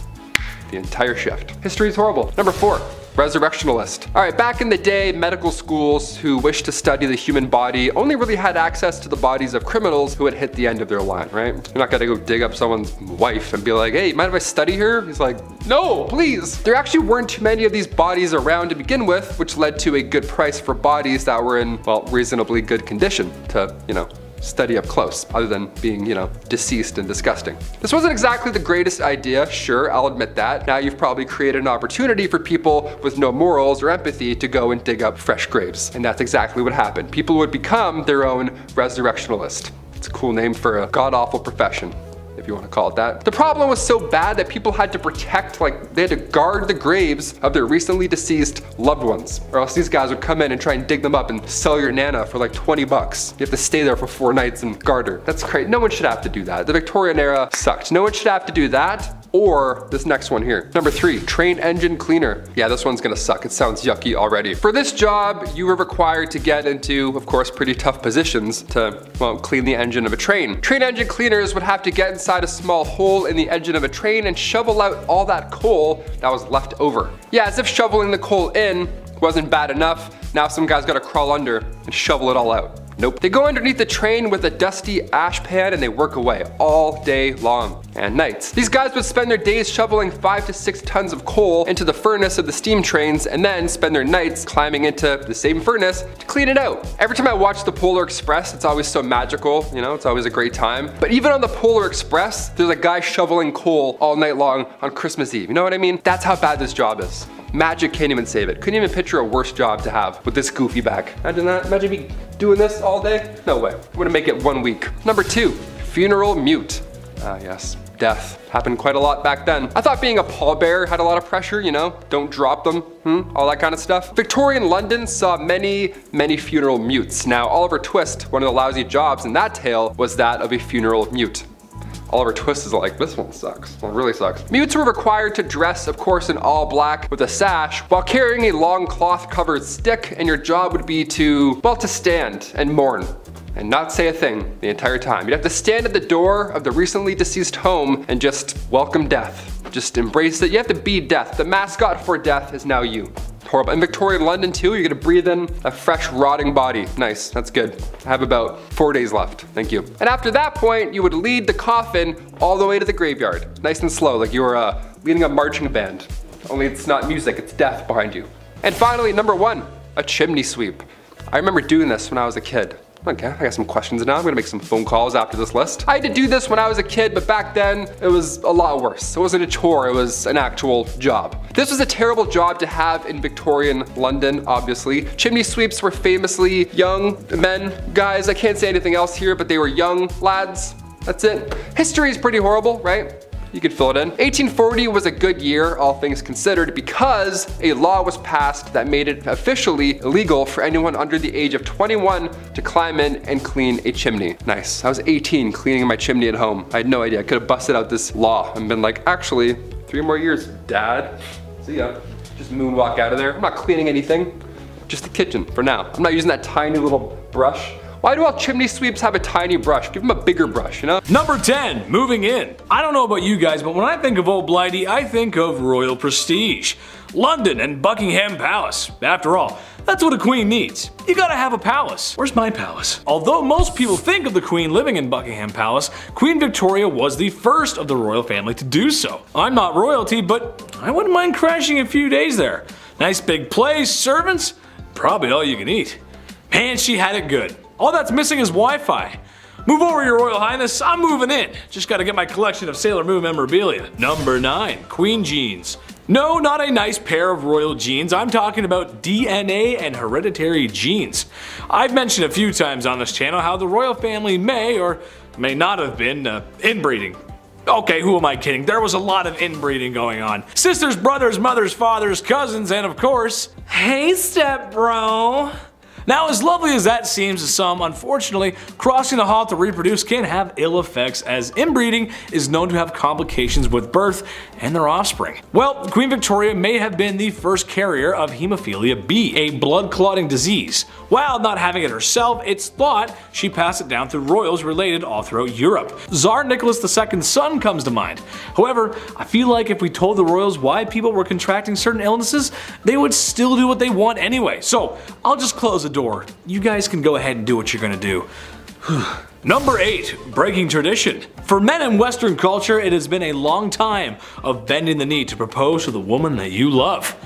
the entire shift. History is horrible. Number four, resurrectionalist. All right, back in the day, medical schools who wished to study the human body only really had access to the bodies of criminals who had hit the end of their line, right? You're not gonna go dig up someone's wife and be like, hey, mind if I study her? He's like, no, please. There actually weren't too many of these bodies around to begin with, which led to a good price for bodies that were in, well, reasonably good condition to, you know, study up close, other than being, you know, deceased and disgusting. This wasn't exactly the greatest idea, sure, I'll admit that. Now you've probably created an opportunity for people with no morals or empathy to go and dig up fresh graves. And that's exactly what happened. People would become their own resurrectionalist. It's a cool name for a god-awful profession, if you want to call it that. The problem was so bad that people had to protect, like they had to guard the graves of their recently deceased loved ones, or else these guys would come in and try and dig them up and sell your nana for like twenty bucks. You have to stay there for four nights and guard her. That's crazy. No one should have to do that. The Victorian era sucked. No one should have to do that, or this next one here. Number three, train engine cleaner. Yeah, this one's gonna suck. It sounds yucky already. For this job, you were required to get into, of course, pretty tough positions to, well, clean the engine of a train. Train engine cleaners would have to get inside a small hole in the engine of a train and shovel out all that coal that was left over. Yeah, as if shoveling the coal in wasn't bad enough. Now some guy's gotta crawl under and shovel it all out. Nope. They go underneath the train with a dusty ash pan and they work away all day long and nights. These guys would spend their days shoveling five to six tons of coal into the furnace of the steam trains and then spend their nights climbing into the same furnace to clean it out. Every time I watch the Polar Express, it's always so magical, you know, it's always a great time. But even on the Polar Express, there's a guy shoveling coal all night long on Christmas Eve. You know what I mean? That's how bad this job is. Magic can't even save it. Couldn't even picture a worse job to have with this goofy back. Imagine that. Imagine me doing this all day. No way. I'm gonna make it one week. Number two, funeral mute. Ah, yes. Death. Happened quite a lot back then. I thought being a pallbearer had a lot of pressure, you know, don't drop them, hmm, all that kind of stuff. Victorian London saw many, many funeral mutes. Now, Oliver Twist, one of the lousy jobs in that tale was that of a funeral mute. Oliver Twist is like, this one sucks. This one really sucks. Mutes were required to dress, of course, in all black with a sash while carrying a long cloth covered stick, and your job would be to, well, to stand and mourn and not say a thing the entire time. You'd have to stand at the door of the recently deceased home and just welcome death. Just embrace it. You have to be death. The mascot for death is now you. Horrible. In Victorian London too, you're gonna breathe in a fresh, rotting body. Nice, that's good. I have about four days left, thank you. And after that point, you would lead the coffin all the way to the graveyard. Nice and slow, like you were uh, leading a marching band. Only it's not music, it's death behind you. And finally, number one, a chimney sweep. I remember doing this when I was a kid. Okay, I got some questions now. I'm gonna make some phone calls after this list. I had to do this when I was a kid, but back then it was a lot worse. It wasn't a chore, it was an actual job. This was a terrible job to have in Victorian London, obviously. Chimney sweeps were famously young men, guys. I can't say anything else here, but they were young lads. That's it. History is pretty horrible, right? You could fill it in. eighteen forty was a good year, all things considered, because a law was passed that made it officially illegal for anyone under the age of twenty-one to climb in and clean a chimney. Nice. I was eighteen cleaning my chimney at home. I had no idea. I could have busted out this law and been like, actually, three more years, dad. See ya. Just moonwalk out of there. I'm not cleaning anything. Just the kitchen for now. I'm not using that tiny little brush. Why do all chimney sweeps have a tiny brush? Give them a bigger brush, you know? Number ten, moving in. I don't know about you guys, but when I think of Old Blighty, I think of royal prestige. London and Buckingham Palace. After all, that's what a queen needs. You gotta have a palace. Where's my palace? Although most people think of the queen living in Buckingham Palace, Queen Victoria was the first of the royal family to do so. I'm not royalty, but I wouldn't mind crashing a few days there. Nice big place, servants, probably all you can eat. Man, she had it good. All that's missing is Wi-Fi. Move over, Your Royal Highness, I'm moving in. Just gotta get my collection of Sailor Moon memorabilia. Number nine, Queen Jeans. No, not a nice pair of royal jeans. I'm talking about D N A and hereditary genes. I've mentioned a few times on this channel how the royal family may or may not have been uh, inbreeding. Okay, who am I kidding? There was a lot of inbreeding going on. Sisters, brothers, mothers, fathers, cousins, and of course, hey step bro. Now, as lovely as that seems to some, unfortunately, crossing the hall to reproduce can have ill effects, as inbreeding is known to have complications with birth and their offspring. Well, Queen Victoria may have been the first carrier of hemophilia B, a blood clotting disease. While not having it herself, it's thought she passed it down through royals related all throughout Europe. Tsar Nicholas the second's son comes to mind. However, I feel like if we told the royals why people were contracting certain illnesses, they would still do what they want anyway. So I'll just close it. Door. You guys can go ahead and do what you're gonna do. Number eight, breaking tradition. For men in Western culture, it has been a long time of bending the knee to propose to the woman that you love,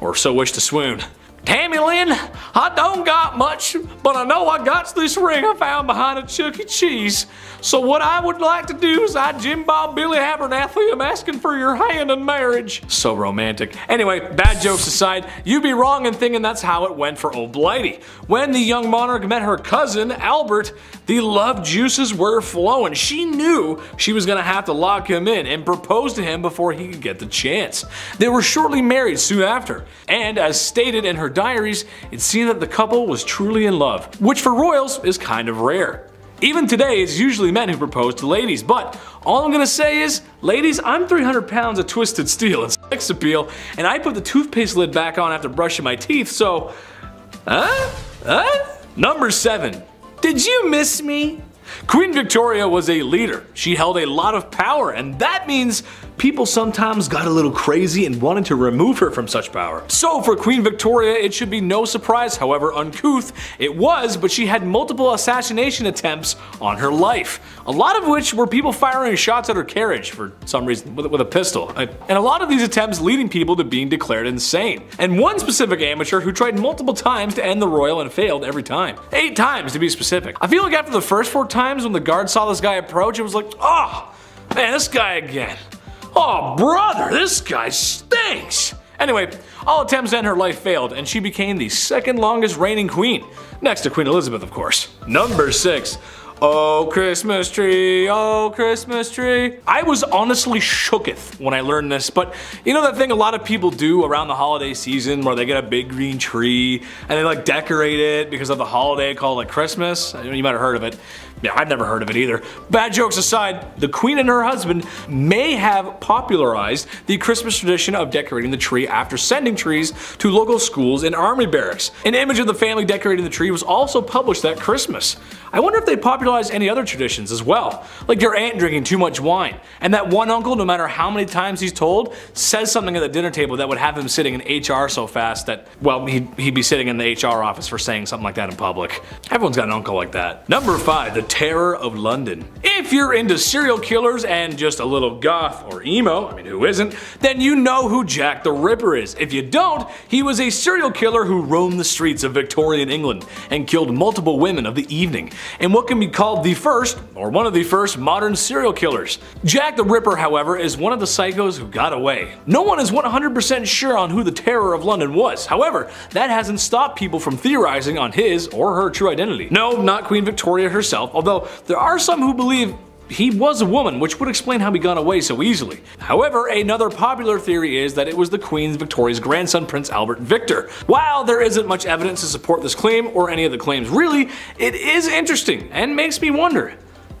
or so wish to swoon. Tammy Lynn, I don't got much, but I know I got this ring I found behind a Chuck E. Cheese. So what I would like to do is I Jim Bob Billy Abernathy am asking for your hand in marriage. So romantic. Anyway, bad jokes aside, you'd be wrong in thinking that's how it went for Old Blighty. When the young monarch met her cousin, Albert, the love juices were flowing. She knew she was gonna have to lock him in and propose to him before he could get the chance. They were shortly married soon after, and as stated in her diaries, it seemed that the couple was truly in love, which for royals is kind of rare. Even today, it's usually men who propose to ladies, but all I'm gonna say is, ladies, I'm three hundred pounds of twisted steel and sex appeal, and I put the toothpaste lid back on after brushing my teeth, so, huh? Huh? Number seven, did you miss me? Queen Victoria was a leader. She held a lot of power, and that means people sometimes got a little crazy and wanted to remove her from such power. So for Queen Victoria, it should be no surprise, however uncouth it was, but she had multiple assassination attempts on her life. A lot of which were people firing shots at her carriage for some reason with, with a pistol. And a lot of these attempts leading people to being declared insane. And one specific amateur who tried multiple times to end the royal and failed every time. Eight times to be specific. I feel like after the first four times when the guard saw this guy approach, it was like, oh, man, this guy again. Oh brother, this guy stinks! Anyway, all attempts to end her life failed, and she became the second longest reigning queen. Next to Queen Elizabeth, of course. Number six. Oh Christmas tree, oh Christmas tree. I was honestly shooketh when I learned this, but you know that thing a lot of people do around the holiday season where they get a big green tree and they like decorate it because of the holiday called like Christmas? You might have heard of it. Yeah, I've never heard of it either. Bad jokes aside, the queen and her husband may have popularized the Christmas tradition of decorating the tree after sending trees to local schools and army barracks. An image of the family decorating the tree was also published that Christmas. I wonder if they popularized realize any other traditions as well, like your aunt drinking too much wine, and that one uncle, no matter how many times he's told, says something at the dinner table that would have him sitting in H R so fast that, well, he'd, he'd be sitting in the H R office for saying something like that in public. Everyone's got an uncle like that. Number five, the terror of London. If you're into serial killers and just a little goth or emo, I mean, who isn't, then you know who Jack the Ripper is. If you don't, he was a serial killer who roamed the streets of Victorian England and killed multiple women of the evening, and what can be called the first, or one of the first, modern serial killers. Jack the Ripper, however, is one of the psychos who got away. No one is one hundred percent sure on who the terror of London was, however, that hasn't stopped people from theorizing on his or her true identity. No, not Queen Victoria herself, although there are some who believe he was a woman, which would explain how he got away so easily. However, another popular theory is that it was the Queen Victoria's grandson, Prince Albert Victor. While there isn't much evidence to support this claim, or any of the claims really, it is interesting and makes me wonder,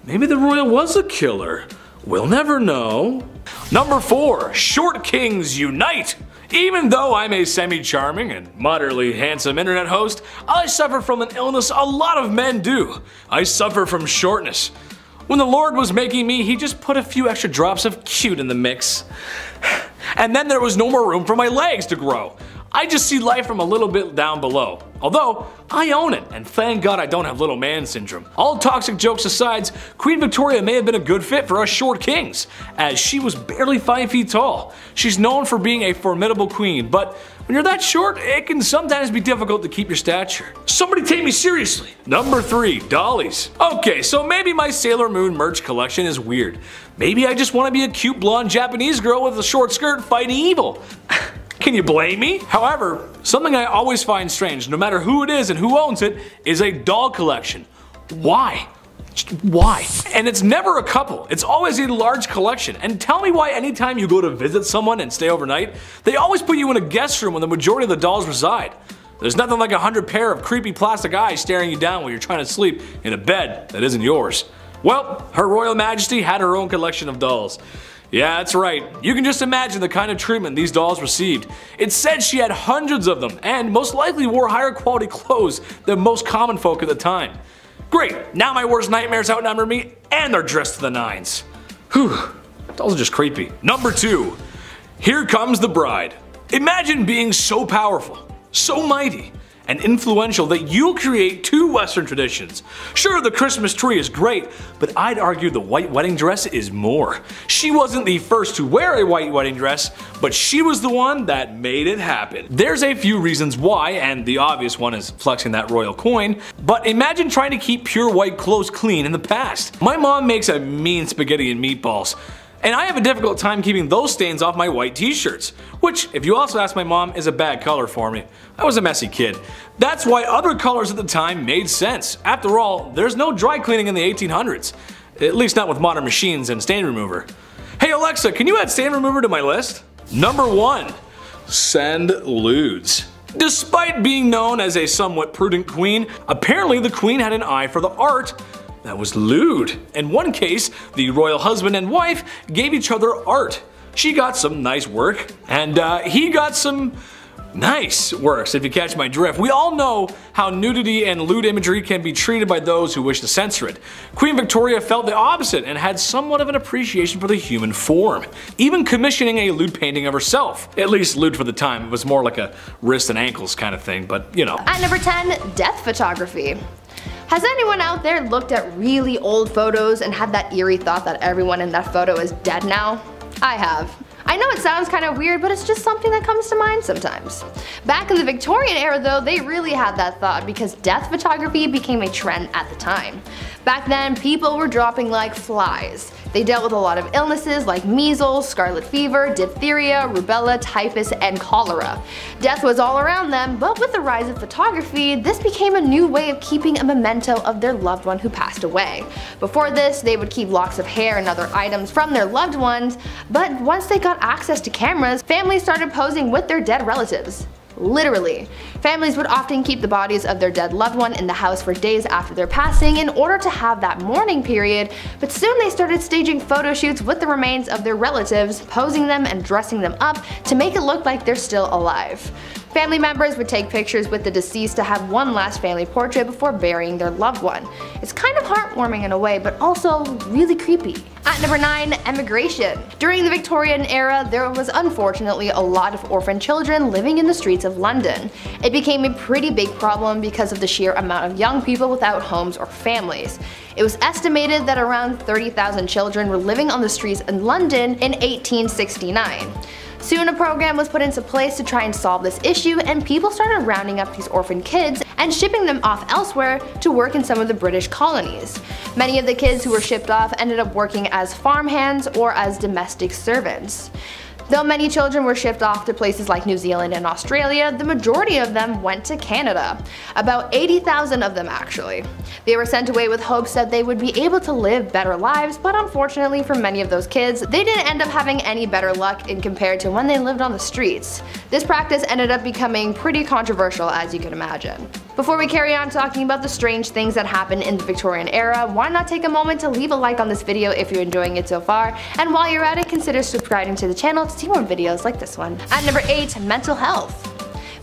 maybe the royal was a killer. We'll never know. Number four, short kings unite. Even though I'm a semi-charming and moderately handsome internet host, I suffer from an illness a lot of men do. I suffer from shortness. When the Lord was making me, he just put a few extra drops of cute in the mix. And then there was no more room for my legs to grow. I just see life from a little bit down below. Although, I own it, and thank God I don't have little man syndrome. All toxic jokes aside, Queen Victoria may have been a good fit for us short kings, as she was barely five feet tall. She's known for being a formidable queen, but when you're that short, it can sometimes be difficult to keep your stature. Somebody take me seriously. Number three, dollies. Okay, so maybe my Sailor Moon merch collection is weird. Maybe I just want to be a cute blonde Japanese girl with a short skirt fighting evil. Can you blame me? However, something I always find strange, no matter who it is and who owns it, is a doll collection. Why? Why? And it's never a couple, it's always a large collection. And tell me why anytime you go to visit someone and stay overnight, they always put you in a guest room when the majority of the dolls reside. There's nothing like a hundred pair of creepy plastic eyes staring you down while you're trying to sleep in a bed that isn't yours. Well, Her Royal Majesty had her own collection of dolls. Yeah, that's right. You can just imagine the kind of treatment these dolls received. It's said she had hundreds of them and most likely wore higher quality clothes than most common folk at the time. Great, now my worst nightmares outnumber me and they're dressed to the nines. Whew, dolls are just creepy. Number two, here comes the bride. Imagine being so powerful, so mighty, and influential that you create two Western traditions. Sure, the Christmas tree is great, but I'd argue the white wedding dress is more. She wasn't the first to wear a white wedding dress, but she was the one that made it happen. There's a few reasons why, and the obvious one is flexing that royal coin, but imagine trying to keep pure white clothes clean in the past. My mom makes a mean spaghetti and meatballs, and I have a difficult time keeping those stains off my white t-shirts, which, if you also ask my mom, is a bad color for me. I was a messy kid. That's why other colors at the time made sense. After all, there's no dry cleaning in the eighteen hundreds. At least not with modern machines and stain remover. Hey Alexa, can you add stain remover to my list? Number one, send lewds. Despite being known as a somewhat prudent queen, apparently the queen had an eye for the art that was lewd. In one case, the royal husband and wife gave each other art. She got some nice work, and uh, he got some nice works, if you catch my drift. We all know how nudity and lewd imagery can be treated by those who wish to censor it. Queen Victoria felt the opposite and had somewhat of an appreciation for the human form, even commissioning a lewd painting of herself. At least lewd for the time. It was more like a wrist and ankles kind of thing, but you know. At number ten, death photography. Has anyone out there looked at really old photos and had that eerie thought that everyone in that photo is dead now? I have. I know it sounds kind of weird, but it's just something that comes to mind sometimes. Back in the Victorian era though, they really had that thought because death photography became a trend at the time. Back then, people were dropping like flies. They dealt with a lot of illnesses like measles, scarlet fever, diphtheria, rubella, typhus, and cholera. Death was all around them, but with the rise of photography, this became a new way of keeping a memento of their loved one who passed away. Before this, they would keep locks of hair and other items from their loved ones, but once they got access to cameras, families started posing with their dead relatives. Literally. Families would often keep the bodies of their dead loved one in the house for days after their passing in order to have that mourning period, but soon they started staging photo shoots with the remains of their relatives, posing them and dressing them up to make it look like they're still alive. Family members would take pictures with the deceased to have one last family portrait before burying their loved one. It's kind of heartwarming in a way, but also really creepy. At number nine, emigration. During the Victorian era, there was unfortunately a lot of orphan children living in the streets of London. It became a pretty big problem because of the sheer amount of young people without homes or families. It was estimated that around thirty thousand children were living on the streets in London in eighteen sixty-nine. Soon a program was put into place to try and solve this issue, and people started rounding up these orphan kids and shipping them off elsewhere to work in some of the British colonies. Many of the kids who were shipped off ended up working as farmhands or as domestic servants. Though many children were shipped off to places like New Zealand and Australia, the majority of them went to Canada. About eighty thousand of them actually. They were sent away with hopes that they would be able to live better lives, but unfortunately for many of those kids, they didn't end up having any better luck in compared to when they lived on the streets. This practice ended up becoming pretty controversial, as you can imagine. Before we carry on talking about the strange things that happened in the Victorian era, why not take a moment to leave a like on this video if you're enjoying it so far, and while you're at it, consider subscribing to the channel to see more videos like this one. At number eight, mental health.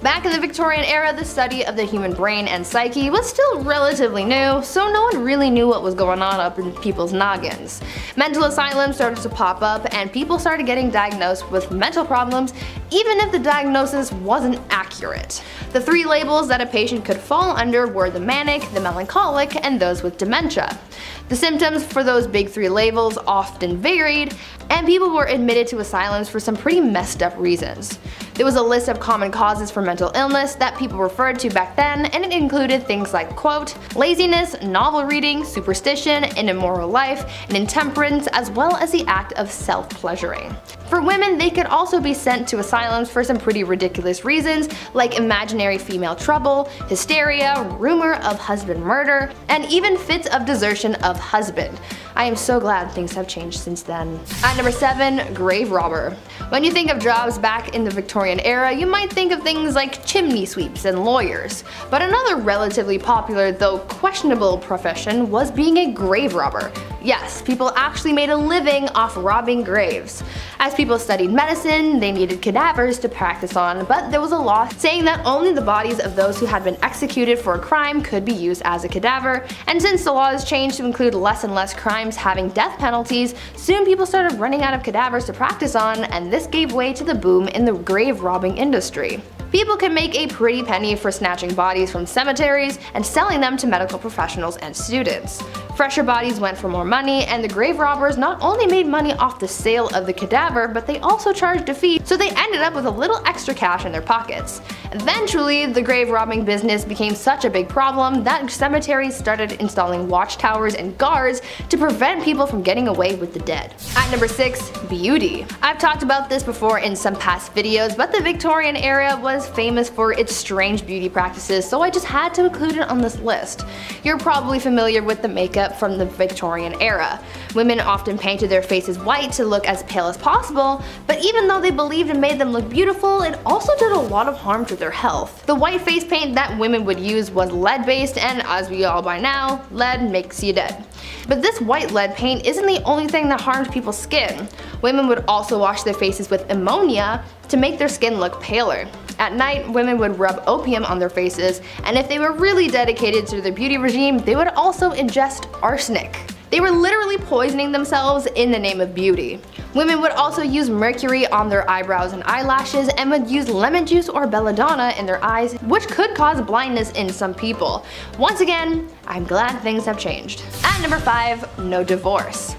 Back in the Victorian era, the study of the human brain and psyche was still relatively new, so no one really knew what was going on up in people's noggins. Mental asylums started to pop up, and people started getting diagnosed with mental problems even if the diagnosis wasn't accurate. The three labels that a patient could fall under were the manic, the melancholic, and those with dementia. The symptoms for those big three labels often varied, and people were admitted to asylums for some pretty messed up reasons. There was a list of common causes for mental illness that people referred to back then, and it included things like, quote, laziness, novel reading, superstition, an immoral life, and intemperance, as well as the act of self-pleasuring. For women, they could also be sent to asylums for some pretty ridiculous reasons, like imaginary female trouble, hysteria, rumor of husband murder, and even fits of desertion of husband. I am so glad things have changed since then. At number seven, grave robber. When you think of jobs back in the Victorian era, you might think of things like chimney sweeps and lawyers. But another relatively popular, though questionable, profession was being a grave robber. Yes, people actually made a living off robbing graves. As people studied medicine, they needed cadavers to practice on, but there was a law saying that only the bodies of those who had been executed for a crime could be used as a cadaver, and since the laws changed to include less and less crimes having death penalties, soon people started running out of cadavers to practice on, and this gave way to the boom in the grave robbing industry. People could make a pretty penny for snatching bodies from cemeteries and selling them to medical professionals and students. Fresher bodies went for more money, and the grave robbers not only made money off the sale of the cadaver, but they also charged a fee, so they ended up with a little extra cash in their pockets. Eventually, the grave robbing business became such a big problem that cemeteries started installing watchtowers and guards to prevent people from getting away with the dead. At number six, beauty. I've talked about this before in some past videos, but the Victorian era was famous for its strange beauty practices, so I just had to include it on this list. You're probably familiar with the makeup from the Victorian era. Women often painted their faces white to look as pale as possible, but even though they believed it made them look beautiful, it also did a lot of harm to their health. The white face paint that women would use was lead-based, and as we all by now, lead makes you dead. But this white lead paint isn't the only thing that harmed people's skin. Women would also wash their faces with ammonia to make their skin look paler. At night, women would rub opium on their faces, and if they were really dedicated to their beauty regime, they would also ingest arsenic. They were literally poisoning themselves in the name of beauty. Women would also use mercury on their eyebrows and eyelashes, and would use lemon juice or belladonna in their eyes, which could cause blindness in some people. Once again, I'm glad things have changed. At number five, no divorce.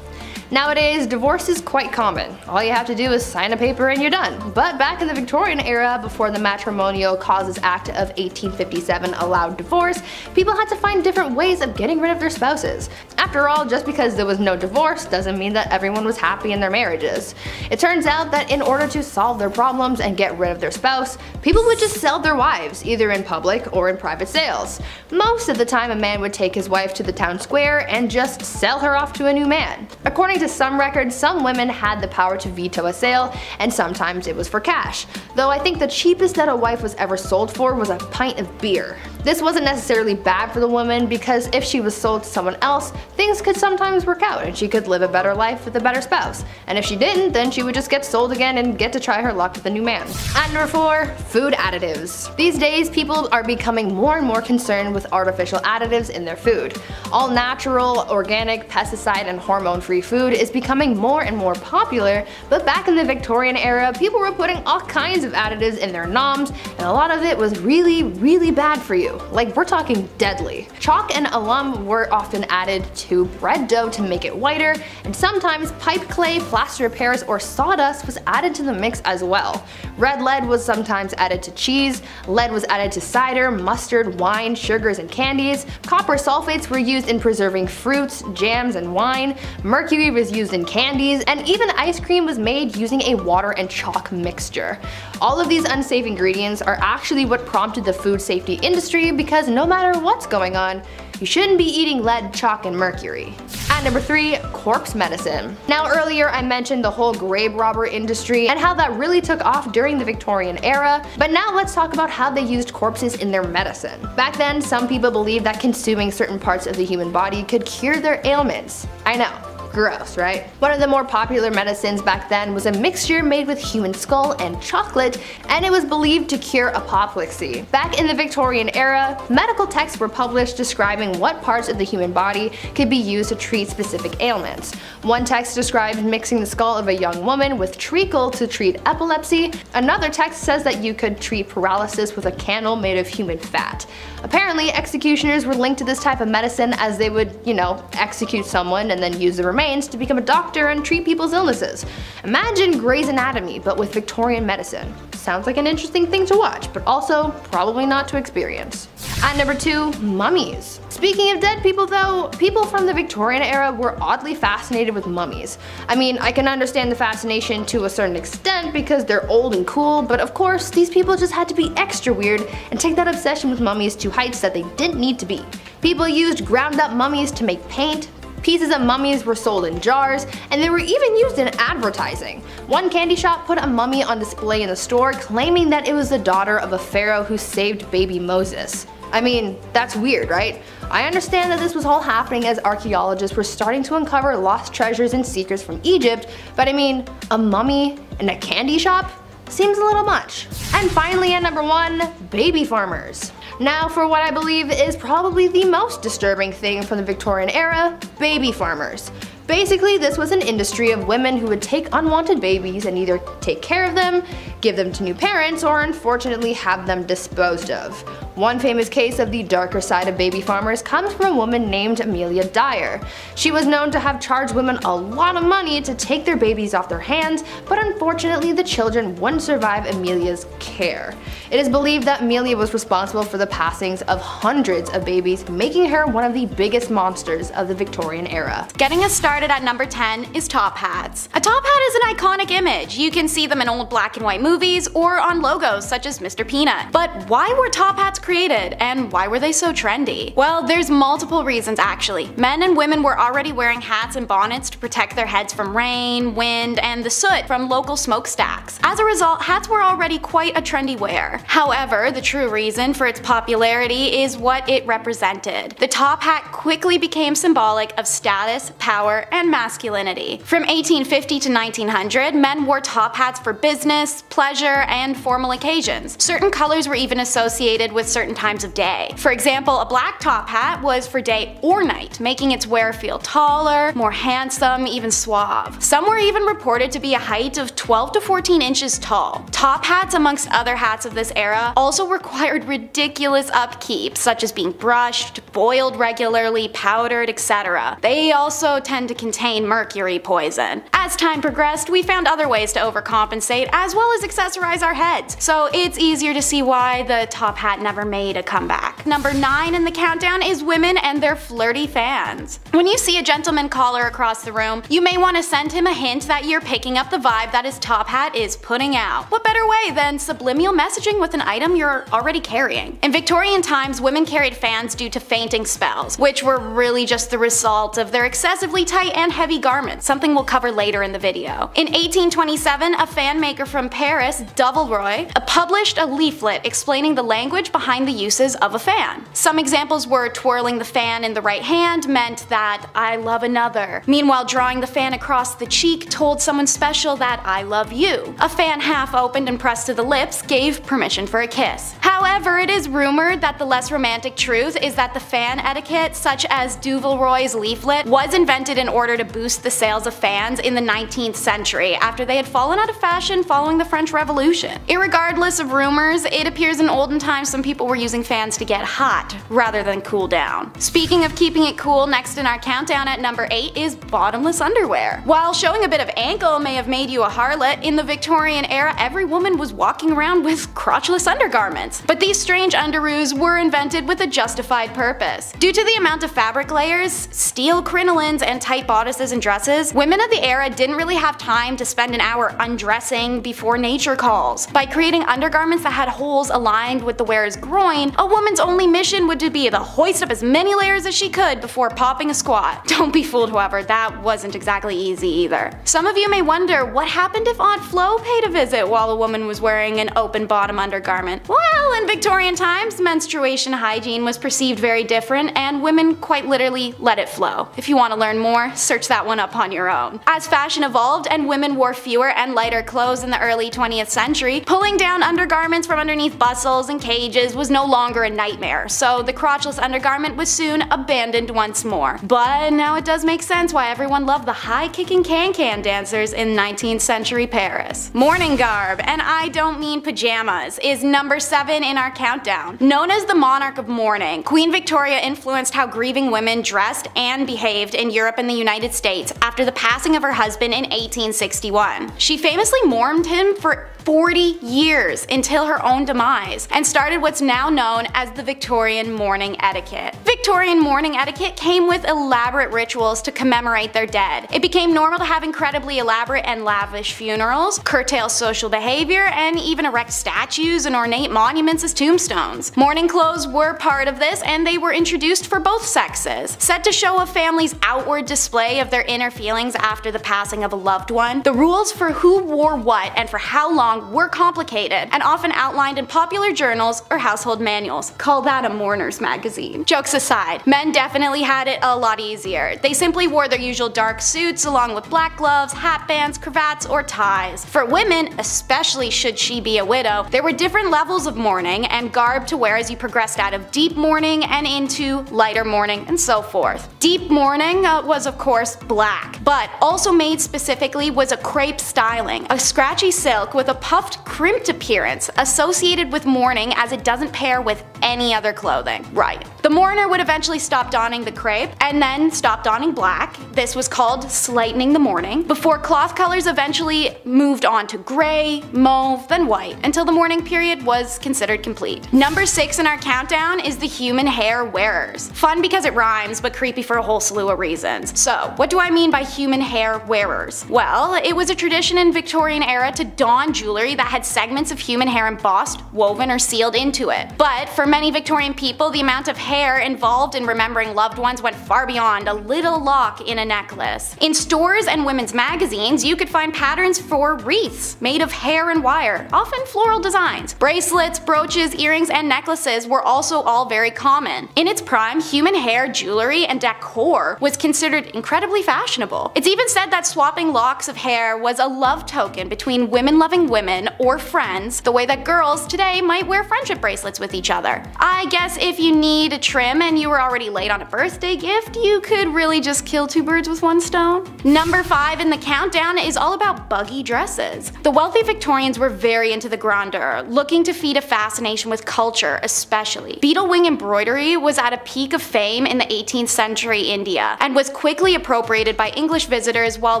Nowadays, divorce is quite common. All you have to do is sign a paper and you're done. But back in the Victorian era, before the Matrimonial Causes Act of eighteen fifty-seven allowed divorce, people had to find different ways of getting rid of their spouses. After all, just because there was no divorce doesn't mean that everyone was happy in their marriages. It turns out that in order to solve their problems and get rid of their spouse, people would just sell their wives, either in public or in private sales. Most of the time, a man would take his wife to the town square and just sell her off to a new man. According to some records, some women had the power to veto a sale, and sometimes it was for cash, though I think the cheapest that a wife was ever sold for was a pint of beer. This wasn't necessarily bad for the woman because if she was sold to someone else, things could sometimes work out and she could live a better life with a better spouse. And if she didn't, then she would just get sold again and get to try her luck with a new man. At number four, food additives. These days, people are becoming more and more concerned with artificial additives in their food. All natural, organic, pesticide, and hormone-free food is becoming more and more popular, but back in the Victorian era, people were putting all kinds of additives in their noms, and a lot of it was really, really bad for you. Like, we're talking deadly. Chalk and alum were often added to bread dough to make it whiter, and sometimes pipe clay, plaster of Paris, or sawdust was added to the mix as well. Red lead was sometimes added to cheese, lead was added to cider, mustard, wine, sugars, and candies. Copper sulfates were used in preserving fruits, jams, and wine. Mercury was used in candies, and even ice cream was made using a water and chalk mixture. All of these unsafe ingredients are actually what prompted the food safety industry, because no matter what's going on, you shouldn't be eating lead, chalk, and mercury. At number three, corpse medicine. Now earlier I mentioned the whole grave robber industry and how that really took off during the Victorian era, but now let's talk about how they used corpses in their medicine. Back then, some people believed that consuming certain parts of the human body could cure their ailments. I know. Gross, right? One of the more popular medicines back then was a mixture made with human skull and chocolate, and it was believed to cure apoplexy. Back in the Victorian era, medical texts were published describing what parts of the human body could be used to treat specific ailments. One text described mixing the skull of a young woman with treacle to treat epilepsy. Another text says that you could treat paralysis with a candle made of human fat. Apparently, executioners were linked to this type of medicine as they would, you know, execute someone and then use the remains to become a doctor and treat people's illnesses. Imagine Grey's Anatomy, but with Victorian medicine. Sounds like an interesting thing to watch, but also probably not to experience. At number two, mummies. Speaking of dead people though, people from the Victorian era were oddly fascinated with mummies. I mean, I can understand the fascination to a certain extent because they're old and cool, but of course, these people just had to be extra weird and take that obsession with mummies to heights that they didn't need to be. People used ground up mummies to make paint. Pieces of mummies were sold in jars, and they were even used in advertising. One candy shop put a mummy on display in the store, claiming that it was the daughter of a pharaoh who saved baby Moses. I mean, that's weird, right? I understand that this was all happening as archaeologists were starting to uncover lost treasures and secrets from Egypt, but I mean, a mummy in a candy shop? Seems a little much. And finally at number one, baby farmers. Now for what I believe is probably the most disturbing thing from the Victorian era, baby farmers. Basically, this was an industry of women who would take unwanted babies and either take care of them, give them to new parents, or unfortunately have them disposed of. One famous case of the darker side of baby farmers comes from a woman named Amelia Dyer. She was known to have charged women a lot of money to take their babies off their hands, but unfortunately the children wouldn't survive Amelia's care. It is believed that Amelia was responsible for the passings of hundreds of babies, making her one of the biggest monsters of the Victorian era. Getting us started at number ten is top hats. A top hat is an iconic image. You can see them in old black and white movies or on logos such as Mister Peanut. But why were top hats created, and why were they so trendy? Well, there's multiple reasons actually. Men and women were already wearing hats and bonnets to protect their heads from rain, wind, and the soot from local smokestacks. As a result, hats were already quite a trendy wear. However, the true reason for its popularity is what it represented. The top hat quickly became symbolic of status, power, and masculinity. From eighteen fifty to nineteen hundred, men wore top hats for business, pleasure, and formal occasions. Certain colors were even associated with certain times of day. For example, a black top hat was for day or night, making its wearer feel taller, more handsome, even suave. Some were even reported to be a height of twelve to fourteen inches tall. Top hats, amongst other hats of this era, also required ridiculous upkeep, such as being brushed, boiled regularly, powdered, et cetera. They also tend to contain mercury poison. As time progressed, we found other ways to overcompensate as well as accessorize our heads, so it's easier to see why the top hat never made a comeback. Number nine in the countdown is women and their flirty fans. When you see a gentleman caller across the room, you may want to send him a hint that you're picking up the vibe that his top hat is putting out. What better way than subliminal messaging with an item you're already carrying? In Victorian times, women carried fans due to fainting spells, which were really just the result of their excessively tight and heavy garments, something we'll cover later later in the video. In eighteen twenty-seven, a fan maker from Paris, Doubleroy, published a leaflet explaining the language behind the uses of a fan. Some examples were twirling the fan in the right hand meant that I love another. Meanwhile, drawing the fan across the cheek told someone special that I love you. A fan half opened and pressed to the lips gave permission for a kiss. However, it is rumored that the less romantic truth is that the fan etiquette, such as Doubleroy's leaflet, was invented in order to boost the sales of fans in the nineteenth century after they had fallen out of fashion following the French Revolution. Irregardless of rumors, it appears in olden times some people were using fans to get hot rather than cool down. Speaking of keeping it cool, next in our countdown at number eight is bottomless underwear. While showing a bit of ankle may have made you a harlot, in the Victorian era every woman was walking around with crotchless undergarments. But these strange underoos were invented with a justified purpose. Due to the amount of fabric layers, steel crinolines, and tight bodices and dresses, women of the era didn't really have time to spend an hour undressing before nature calls. By creating undergarments that had holes aligned with the wearer's groin, a woman's only mission would be to hoist up as many layers as she could before popping a squat. Don't be fooled, however, that wasn't exactly easy either. Some of you may wonder, what happened if Aunt Flo paid a visit while a woman was wearing an open bottom undergarment? Well, in Victorian times, menstruation hygiene was perceived very different, and women quite literally let it flow. If you want to learn more, search that one up on your own. As fashion evolved and women wore fewer and lighter clothes in the early twentieth century, pulling down undergarments from underneath bustles and cages was no longer a nightmare, so the crotchless undergarment was soon abandoned once more. But now it does make sense why everyone loved the high-kicking can-can dancers in nineteenth century Paris. Morning garb, and I don't mean pajamas, is number seven in our countdown. Known as the monarch of mourning, Queen Victoria influenced how grieving women dressed and behaved in Europe and the United States after the passing of her husband in eighteen sixty-one. She famously mourned him for forty years until her own demise, and started what's now known as the Victorian mourning etiquette. Victorian mourning etiquette came with elaborate rituals to commemorate their dead. It became normal to have incredibly elaborate and lavish funerals, curtail social behavior, and even erect statues and ornate monuments as tombstones. Mourning clothes were part of this, and they were introduced for both sexes. Set to show a family's outward display of their inner feelings after the passing of a loved one, the rules for who wore what and for how long were complicated and often outlined in popular journals or household manuals. Call that a mourner's magazine. Jokes aside, men definitely had it a lot easier. They simply wore their usual dark suits along with black gloves, hat bands, cravats, or ties. For women, especially should she be a widow, there were different levels of mourning and garb to wear as you progressed out of deep mourning and into lighter mourning and so forth. Deep mourning uh, was of course black, but also made specifically was a crepe styling, a scratchy silk with a puffed, crimped appearance associated with mourning as it doesn't pair with any other clothing. Right. The mourner would eventually stop donning the crepe and then stop donning black. This was called slightening the mourning, before cloth colors eventually moved on to gray, mauve, then white, until the mourning period was considered complete. Number six in our countdown is the human hair wearers. Fun because it rhymes, but creepy for a whole slew of reasons. So, what do I mean by human hair wearers? Well, it was a tradition in Victorian era to don jewelry that had segments of human hair embossed, woven, or sealed into it. But for many Victorian people, the amount of hair involved in remembering loved ones went far beyond a little lock in a necklace. In stores and women's magazines, you could find patterns for wreaths made of hair and wire, often floral designs. Bracelets, brooches, earrings, and necklaces were also all very common. In its prime, human hair jewelry and decor was considered incredibly fashionable. It's even said that swapping locks of hair was a love token between women-loving women or friends, the way that girls today might wear friendship bracelets with each other. I guess if you need a trim and you were already late on a birthday gift, you could really just kill two birds with one stone. Number five in the countdown is all about buggy dresses. The wealthy Victorians were very into the grandeur, looking to feed a fascination with culture especially. Beetle wing embroidery was at a peak of fame in the eighteenth century India, and was quickly appropriated by English visitors while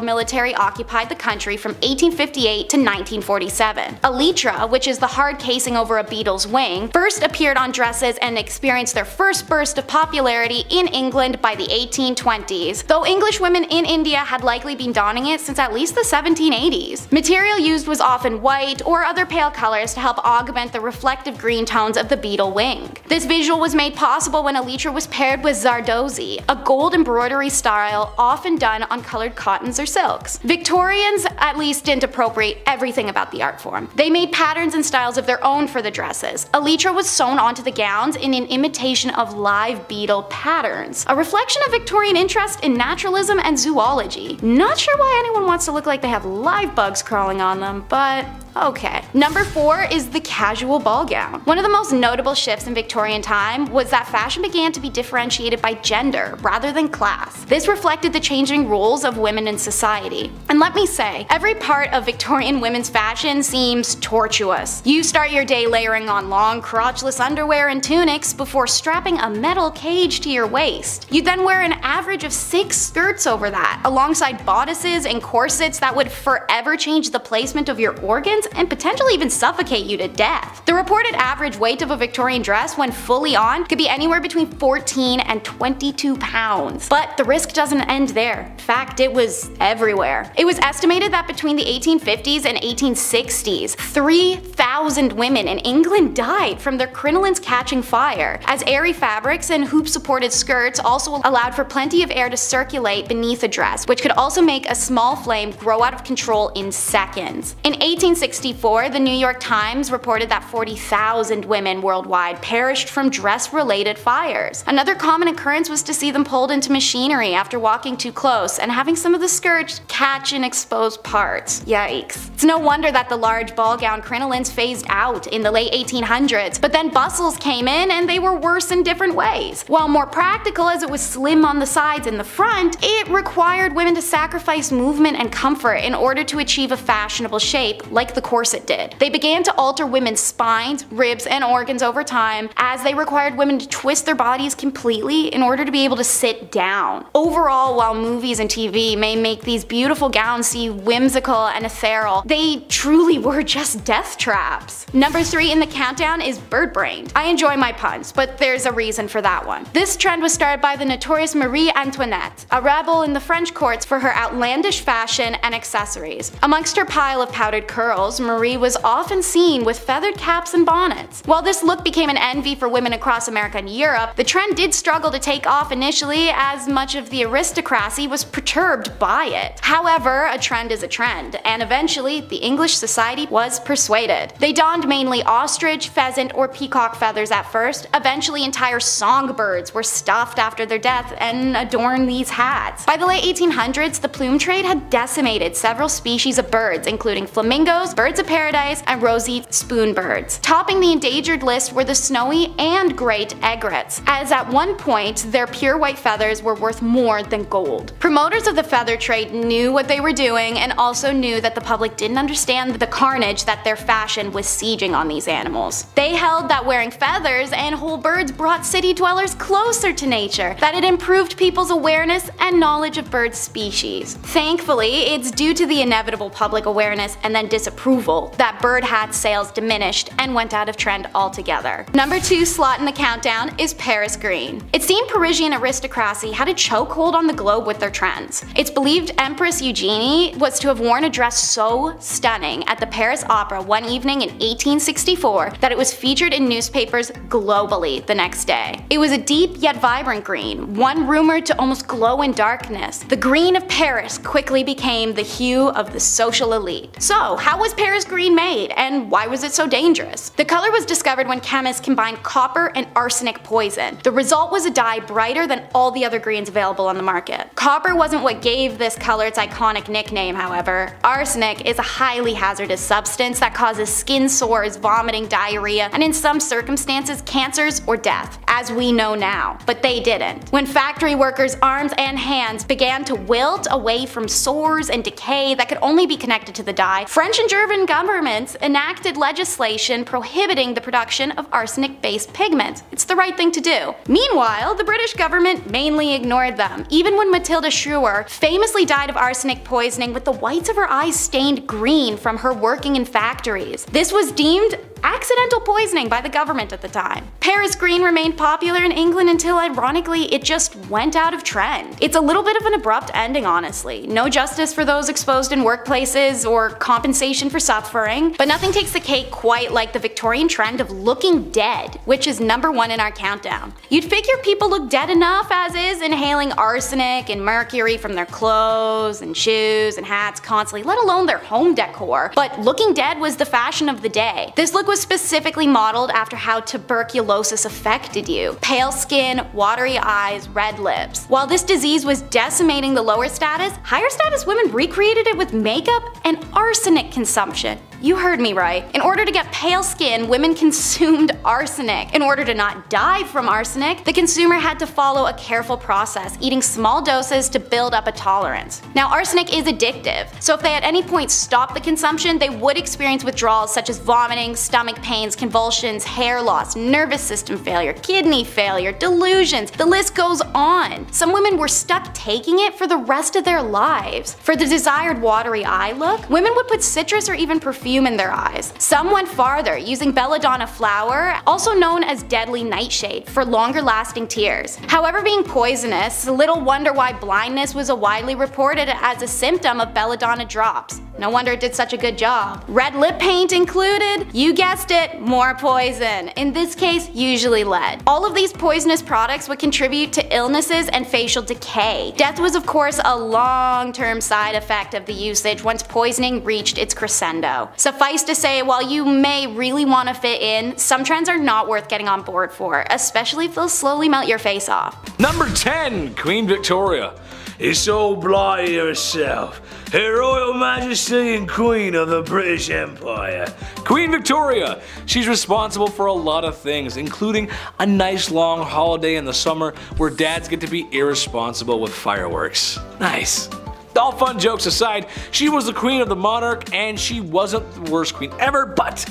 military occupied the country from eighteen fifty-eight to nineteen forty-seven. Elytra, which is the hard casing over a beetle's wing, first appeared on dresses and experienced their first first burst of popularity in England by the eighteen twenties, though English women in India had likely been donning it since at least the seventeen eighties. Material used was often white or other pale colors to help augment the reflective green tones of the beetle wing. This visual was made possible when elytra was paired with zardozi, a gold embroidery style often done on colored cottons or silks. Victorians at least didn't appropriate everything about the art form. They made patterns and styles of their own for the dresses. Elytra was sewn onto the gowns in an imitation of live beetle patterns, a reflection of Victorian interest in naturalism and zoology. Not sure why anyone wants to look like they have live bugs crawling on them, but okay. Number four is the casual ball gown. One of the most notable shifts in Victorian time was that fashion began to be differentiated by gender rather than class. This reflected the changing roles of women in society. And let me say, every part of Victorian women's fashion seems tortuous. You start your day layering on long crotchless underwear and tunics before strapping a metal cage to your waist. You'd then wear an average of six skirts over that, alongside bodices and corsets that would forever change the placement of your organs and potentially even suffocate you to death. The reported average weight of a Victorian dress when fully on could be anywhere between fourteen and twenty-two pounds. But the risk doesn't end there. In fact, it was everywhere. It was estimated that between the eighteen fifties and eighteen sixties, three thousand women in England died from their crinolines catching fire, as airy fabrics and hoop-supported skirts also allowed for plenty of air to circulate beneath a dress, which could also make a small flame grow out of control in seconds. In eighteen sixty-four, the New York Times reported that forty thousand women worldwide perished from dress-related fires. Another common occurrence was to see them pulled into machinery after walking too close and having some of the skirts catch in exposed parts. Yikes. It's no wonder that the large ball gown crinolines phased out in the late eighteen hundreds, but then bustles came in and they were worse in different ways. While more practical as it was slim on the sides and the front, it required women to sacrifice movement and comfort in order to achieve a fashionable shape, like the corset did. They began to alter women's spines, ribs, and organs over time, as they required women to twist their bodies completely in order to be able to sit down. Overall, while movies and T V may make these beautiful gowns seem whimsical and ethereal, they truly were just death traps. Number three in the countdown is bird-brained. I enjoy my puns, but there's a reason for that one. This trend was started by the notorious Marie Antoinette, a rebel in the French courts for her outlandish fashion and accessories. Amongst her pile of powdered curls, Marie was often seen with feathered caps and bonnets. While this look became an envy for women across America and Europe, the trend did struggle to take off initially, as much of the aristocracy was perturbed by it. However, a trend is a trend, and eventually the English society was persuaded. They donned mainly ostrich, pheasant, or peacock feathers at first. Eventually, entire songbirds were stuffed after their death and adorned these hats. By the late eighteen hundreds, the plume trade had decimated several species of birds, including flamingos, birds of paradise, and roseate spoonbirds. Topping the endangered list were the snowy and great egrets, as at one point their pure white feathers were worth more than gold. Promoters of the feather trade knew what they were doing, and also knew that the public didn't understand the carnage that their fashion was sieging on these animals. They held that wearing feathers and whole birds brought city dwellers closer to nature, that it improved people's awareness and knowledge of bird species. Thankfully, it's due to the inevitable public awareness and then disapproval that bird hat sales diminished and went out of trend altogether. Number two slot in the countdown is Paris green. It seemed Parisian aristocracy had a chokehold on the globe with their trends. It's believed Empress Eugenie was to have worn a dress so stunning at the Paris Opera one evening in eighteen sixty-four that it was featured in newspapers globally the next day. It was a deep yet vibrant green, one rumored to almost glow in darkness. The green of Paris quickly became the hue of the social elite. So, how was Paris green made, and why was it so dangerous? The color was discovered when chemists combined copper and arsenic poison. The result was a dye brighter than all the other greens available on the market. Copper wasn't what gave this color its iconic nickname, however. Arsenic is a highly hazardous substance that causes skin sores, vomiting, diarrhea, and in some circumstances cancers or death, as we know now. But they didn't. When factory workers' arms and hands began to wilt away from sores and decay that could only be connected to the dye, French and German governments enacted legislation prohibiting the production of arsenic-based pigments. It's the right thing to do. Meanwhile, the British government mainly ignored them, even when Matilda Shrewer famously died of arsenic poisoning with the whites of her eyes stained green from her working in factories. This was deemed accidental poisoning by the government at the time. Paris green remained popular in England until, ironically, it just went out of trend. It's a little bit of an abrupt ending, honestly. No justice for those exposed in workplaces or compensation for suffering, but nothing takes the cake quite like the Victorian trend of looking dead, which is number one in our countdown. You'd figure people look dead enough as is, inhaling arsenic and mercury from their clothes and shoes and hats constantly, let alone their home decor, but looking dead was the fashion of the day. This look was specifically modeled after how tuberculosis affected you. Pale skin, watery eyes, red lips. While this disease was decimating the lower status, higher status women recreated it with makeup and arsenic consumption. You heard me right. In order to get pale skin, women consumed arsenic. In order to not die from arsenic, the consumer had to follow a careful process, eating small doses to build up a tolerance. Now, arsenic is addictive, so if they at any point stopped the consumption, they would experience withdrawals such as vomiting, stomach pains, convulsions, hair loss, nervous system failure, kidney failure, delusions, the list goes on. Some women were stuck taking it for the rest of their lives. For the desired watery eye look, women would put citrus or even perfume in their eyes. Some went farther, using belladonna flower, also known as deadly nightshade, for longer lasting tears. However, being poisonous, little wonder why blindness was widely reported as a symptom of belladonna drops. No wonder it did such a good job. Red lip paint included, you guessed it, more poison. In this case, usually lead. All of these poisonous products would contribute to illnesses and facial decay. Death was, of course, a long-term side effect of the usage once poisoning reached its crescendo. Suffice to say, while you may really want to fit in, some trends are not worth getting on board for, especially if they'll slowly melt your face off. Number ten. Queen Victoria is so blind to herself. Her Royal Majesty and Queen of the British Empire. Queen Victoria! She's responsible for a lot of things, including a nice long holiday in the summer where dads get to be irresponsible with fireworks. Nice. All fun jokes aside, she was the queen of the monarch and she wasn't the worst queen ever, but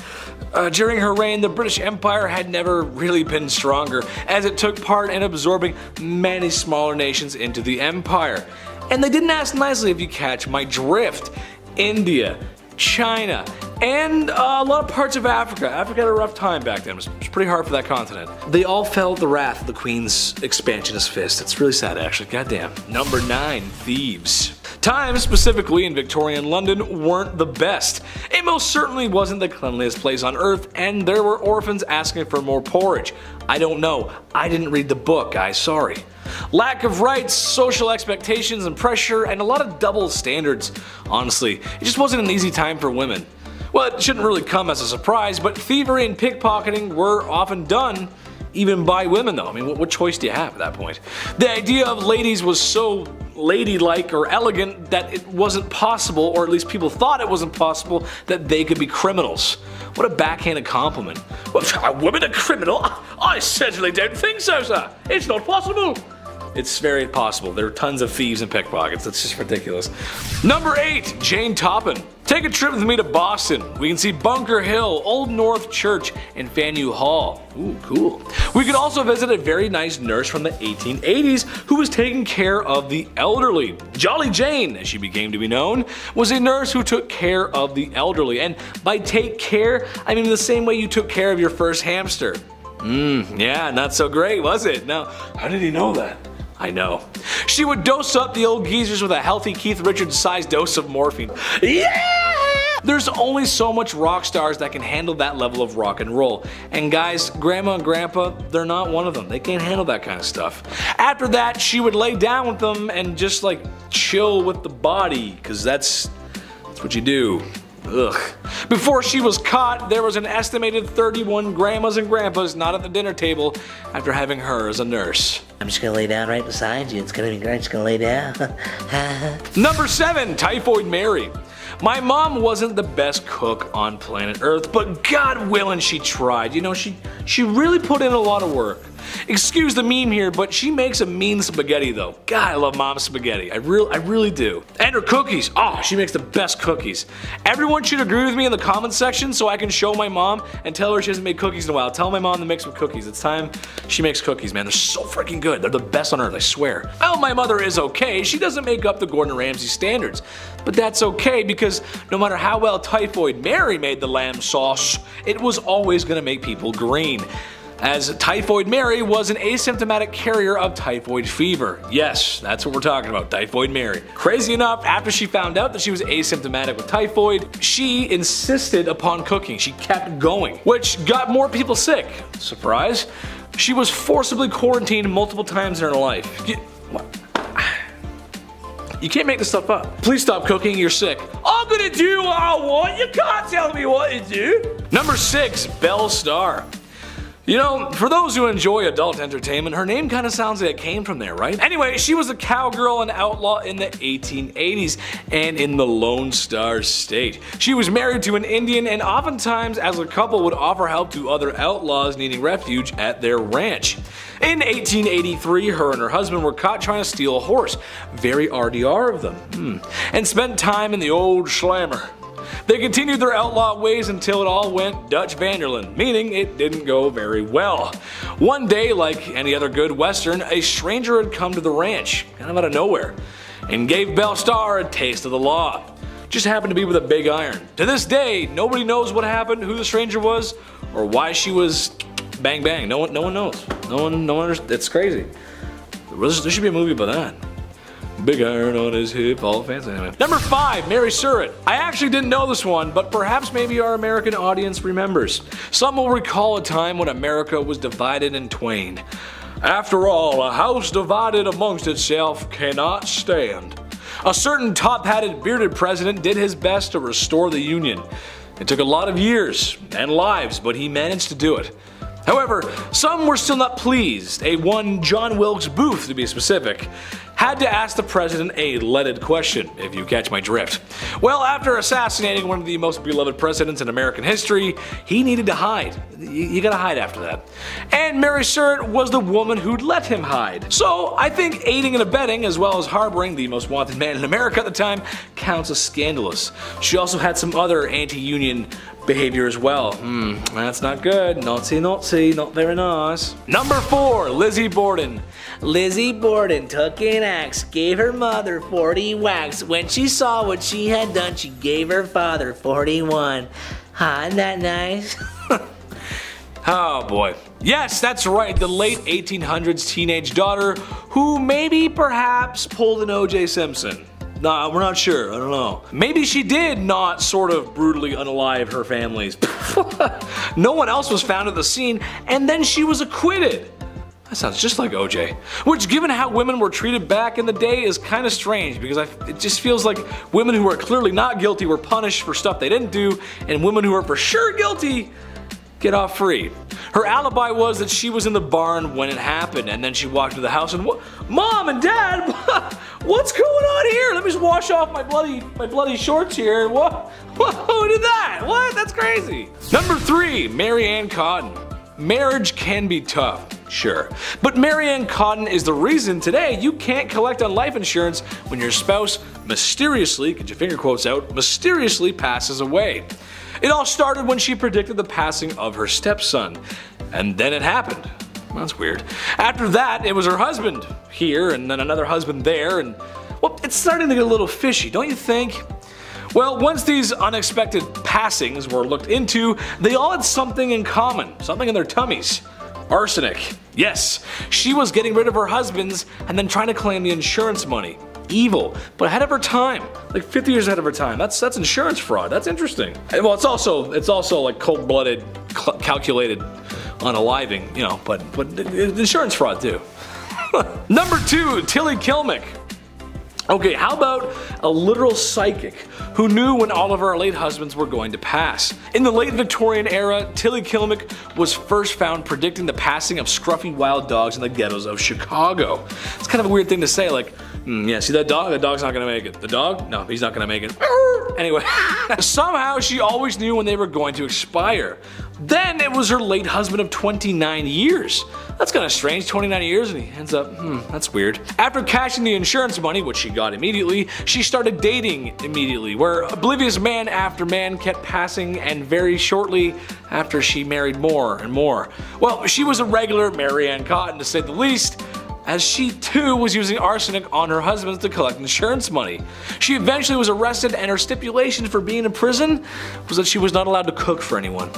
uh, during her reign the British Empire had never really been stronger, as it took part in absorbing many smaller nations into the empire. And they didn't ask nicely, if you catch my drift. India, China, and uh, a lot of parts of Africa. Africa had a rough time back then. It was, it was pretty hard for that continent. They all felt the wrath of the Queen's expansionist fist. It's really sad, actually. Goddamn. Number nine. Thieves. Times, specifically in Victorian London, weren't the best. It most certainly wasn't the cleanliest place on earth, and there were orphans asking for more porridge. I don't know. I didn't read the book, guys. Sorry. Lack of rights, social expectations and pressure, and a lot of double standards. Honestly, it just wasn't an easy time for women. Well, it shouldn't really come as a surprise, but thievery and pickpocketing were often done, even by women though. I mean, what, what choice do you have at that point? The idea of ladies was so ladylike or elegant that it wasn't possible, or at least people thought it wasn't possible, that they could be criminals. What a backhanded compliment. A woman a criminal? I certainly don't think so, sir. It's not possible. It's very possible. There are tons of thieves and pickpockets. It's just ridiculous. Number eight. Jane Toppan. Take a trip with me to Boston. We can see Bunker Hill, Old North Church, and Faneuil Hall. Ooh, cool. We could also visit a very nice nurse from the eighteen eighties who was taking care of the elderly. Jolly Jane, as she became to be known, was a nurse who took care of the elderly. And by take care, I mean the same way you took care of your first hamster. Mmm, yeah, not so great, was it? Now, how did he know that? I know. She would dose up the old geezers with a healthy Keith Richards-sized dose of morphine. Yeah! There's only so much rock stars that can handle that level of rock and roll. And guys, grandma and grandpa, they're not one of them. They can't handle that kind of stuff. After that, she would lay down with them and just like chill with the body, because that's, that's what you do. Ugh. Before she was caught, there was an estimated thirty-one grandmas and grandpas not at the dinner table after having her as a nurse. I'm just gonna lay down right beside you. It's gonna be great. I'm just gonna lay down. Number seven, Typhoid Mary. My mom wasn't the best cook on planet Earth, but God willing she tried. You know, she, she really put in a lot of work. Excuse the meme here, but she makes a mean spaghetti though. God, I love mom's spaghetti. I really, I really do. And her cookies. Oh, she makes the best cookies. Everyone should agree with me in the comments section so I can show my mom and tell her she hasn't made cookies in a while. Tell my mom to make some cookies. It's time she makes cookies, man. They're so freaking good. They're the best on earth, I swear. Oh, my mother is okay. She doesn't make up the Gordon Ramsay standards, but that's okay because no matter how well Typhoid Mary made the lamb sauce, it was always gonna make people green, as Typhoid Mary was an asymptomatic carrier of typhoid fever. Yes, that's what we're talking about, Typhoid Mary. Crazy enough, after she found out that she was asymptomatic with typhoid, she insisted upon cooking. She kept going, which got more people sick. Surprise. She was forcibly quarantined multiple times in her life. You, you can't make this stuff up. Please stop cooking, you're sick. I'm gonna do what I want, you can't tell me what to do. Number six, Belle Starr. You know, for those who enjoy adult entertainment, her name kind of sounds like it came from there, right? Anyway, she was a cowgirl and outlaw in the eighteen eighties and in the Lone Star State. She was married to an Indian and oftentimes as a couple would offer help to other outlaws needing refuge at their ranch. In eighteen eighty-three, her and her husband were caught trying to steal a horse, very R D R of them, hmm, and spent time in the old slammer. They continued their outlaw ways until it all went Dutch Vanderland, meaning it didn't go very well. One day, like any other good Western, a stranger had come to the ranch, kind of out of nowhere, and gave Belle Starr a taste of the law. Just happened to be with a big iron. To this day, nobody knows what happened, who the stranger was, or why she was bang bang. No one, no one knows. No one, no one understands. It's crazy. There should be a movie about that. Big iron on his hip, all fancy anyway. Number five, Mary Surratt. I actually didn't know this one, but perhaps maybe our American audience remembers. Some will recall a time when America was divided in twain. After all, a house divided amongst itself cannot stand. A certain top-hatted, bearded president did his best to restore the Union. It took a lot of years and lives, but he managed to do it. However, some were still not pleased. A one John Wilkes Booth, to be specific, had to ask the president a leaded question, if you catch my drift. Well, after assassinating one of the most beloved presidents in American history, he needed to hide. You, you gotta hide after that. And Mary Surratt was the woman who'd let him hide. So I think aiding and abetting, as well as harboring the most wanted man in America at the time, counts as scandalous. She also had some other anti-union behavior as well. Hmm, that's not good. Nazi, Nazi, not very nice. Number four, Lizzie Borden. Lizzie Borden took an axe, gave her mother forty whacks. When she saw what she had done, she gave her father forty-one. Huh, isn't that nice? Oh boy. Yes, that's right, the late eighteen hundreds teenage daughter who maybe perhaps pulled an O J Simpson. Nah, we're not sure, I don't know. Maybe she did not sort of brutally unalive her families. No one else was found at the scene, and then she was acquitted. That sounds just like O J. Which, given how women were treated back in the day, is kind of strange because I, it just feels like women who are clearly not guilty were punished for stuff they didn't do, and women who are for sure guilty get off free. Her alibi was that she was in the barn when it happened, and then she walked to the house and, Mom and Dad, what's going on here? Let me just wash off my bloody my bloody shorts here. What? What? Who did that? What? That's crazy. Number three, Mary Ann Cotton. Marriage can be tough, sure, but Mary Ann Cotton is the reason today you can't collect on life insurance when your spouse mysteriously, get your finger quotes out, mysteriously passes away. It all started when she predicted the passing of her stepson, and then it happened. Well, that's weird. After that, it was her husband here, and then another husband there, and well, it's starting to get a little fishy, don't you think? Well, once these unexpected passings were looked into, they all had something in common, something in their tummies. Arsenic. Yes, she was getting rid of her husband's and then trying to claim the insurance money. Evil, but ahead of her time, like fifty years ahead of her time. That's that's insurance fraud. That's interesting. And well, it's also it's also like cold-blooded, calculated, unaliving, you know. But but insurance fraud too. Number two, Tilly Kilmick. Okay, how about a literal psychic who knew when all of our late husbands were going to pass? In the late Victorian era, Tilly Kilmick was first found predicting the passing of scruffy wild dogs in the ghettos of Chicago. It's kind of a weird thing to say, like, Mm, yeah, see that dog? That dog's not gonna make it. The dog? No, he's not gonna make it. Anyway, somehow she always knew when they were going to expire. Then it was her late husband of twenty-nine years. That's kind of strange, twenty-nine years, and he ends up, hmm, that's weird. After cashing the insurance money, which she got immediately, she started dating immediately, where oblivious man after man kept passing, and very shortly after she married more and more. Well, she was a regular Mary Ann Cotton, to say the least, as she too was using arsenic on her husbands to collect insurance money. She eventually was arrested, and her stipulation for being in prison was that she was not allowed to cook for anyone.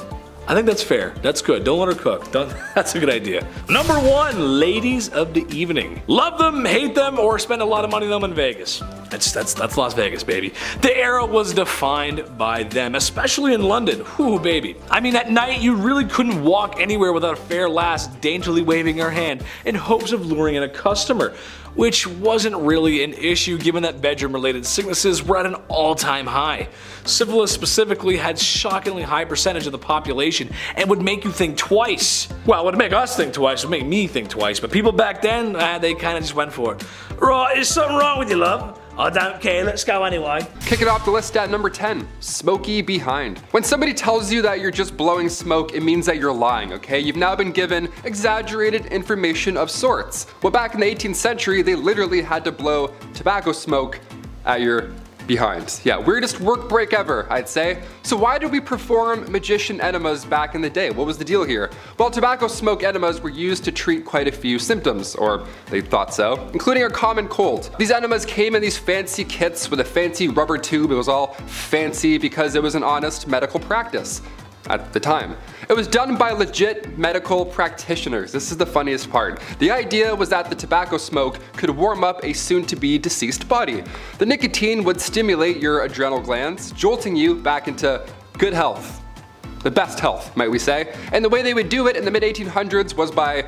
I think that's fair. That's good. Don't let her cook. Don't, that's a good idea. Number one, ladies of the evening. Love them, hate them, or spend a lot of money on them in Vegas. That's, that's, that's Las Vegas, baby. The era was defined by them, especially in London. Whoo, baby. I mean, at night, you really couldn't walk anywhere without a fair lass daintily waving her hand in hopes of luring in a customer, which wasn't really an issue given that bedroom-related sicknesses were at an all-time high. Syphilis specifically had shockingly high percentage of the population and would make you think twice. Well, it would make us think twice, it would make me think twice, but people back then, ah, they kinda just went for it. Right, is something wrong with you, love? I don't care, let's go anyway. Kick it off the list at number ten, smoky behind. When somebody tells you that you're just blowing smoke, it means that you're lying, okay? You've now been given exaggerated information of sorts. Well, back in the eighteenth century, they literally had to blow tobacco smoke at your behind. Yeah, weirdest work break ever, I'd say. So why did we perform magician enemas back in the day? What was the deal here? Well, tobacco smoke enemas were used to treat quite a few symptoms, or they thought so, including a common cold. These enemas came in these fancy kits with a fancy rubber tube. It was all fancy because it was an honest medical practice at the time. It was done by legit medical practitioners. This is the funniest part. The idea was that the tobacco smoke could warm up a soon-to-be deceased body. The nicotine would stimulate your adrenal glands, jolting you back into good health. The best health, might we say. And the way they would do it in the mid eighteen hundreds was by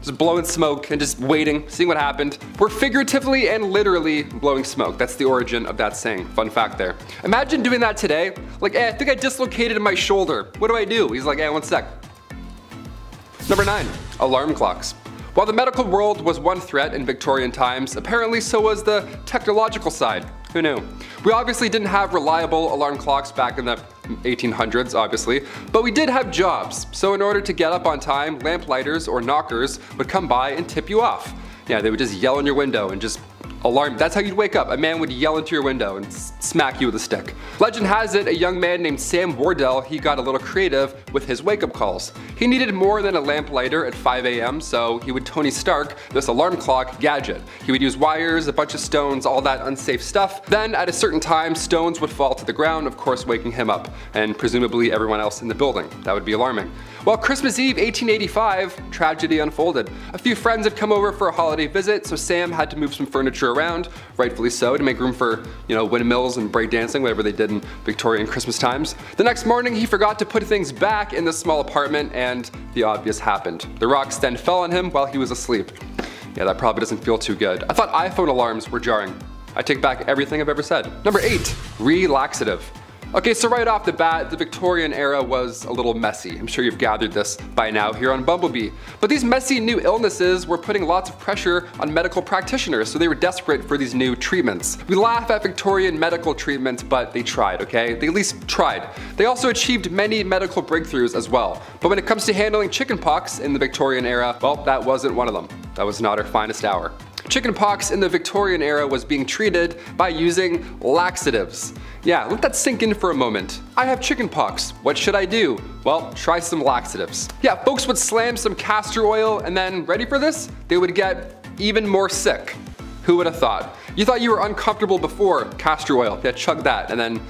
just blowing smoke and just waiting, seeing what happened. We're figuratively and literally blowing smoke. That's the origin of that saying. Fun fact there. Imagine doing that today. Like, eh, I think I dislocated my shoulder. What do I do? He's like, eh, one sec. Number nine, alarm clocks. While the medical world was one threat in Victorian times, apparently so was the technological side. Who knew? We obviously didn't have reliable alarm clocks back in the eighteen hundreds, obviously, but we did have jobs. So in order to get up on time, lamplighters or knockers would come by and tip you off. Yeah, they would just yell in your window and just alarm. That's how you'd wake up. A man would yell into your window and smack you with a stick. Legend has it, a young man named Sam Wardell, he got a little creative with his wake-up calls. He needed more than a lamplighter at five A M, so he would Tony Stark this alarm clock gadget. He would use wires, a bunch of stones, all that unsafe stuff. Then, at a certain time, stones would fall to the ground, of course waking him up, and presumably everyone else in the building. That would be alarming. Well, Christmas Eve eighteen eighty-five, tragedy unfolded. A few friends had come over for a holiday visit, so Sam had to move some furniture around, rightfully so, to make room for, you know, windmills and breakdancing, whatever they did in Victorian Christmas times. The next morning, he forgot to put things back in the small apartment, and the obvious happened. The rocks then fell on him while he was asleep. Yeah, that probably doesn't feel too good. I thought iPhone alarms were jarring. I take back everything I've ever said. Number eight, relaxative. Okay, so right off the bat, the Victorian era was a little messy. I'm sure you've gathered this by now here on Bumblebee. But these messy new illnesses were putting lots of pressure on medical practitioners, so they were desperate for these new treatments. We laugh at Victorian medical treatments, but they tried, okay? They at least tried. They also achieved many medical breakthroughs as well. But when it comes to handling chickenpox in the Victorian era, well, that wasn't one of them. That was not our finest hour. Chickenpox in the Victorian era was being treated by using laxatives. Yeah, let that sink in for a moment. I have chickenpox. What should I do? Well, try some laxatives. Yeah, folks would slam some castor oil and then, ready for this? They would get even more sick. Who would have thought? You thought you were uncomfortable before, castor oil. Yeah, chug that, and then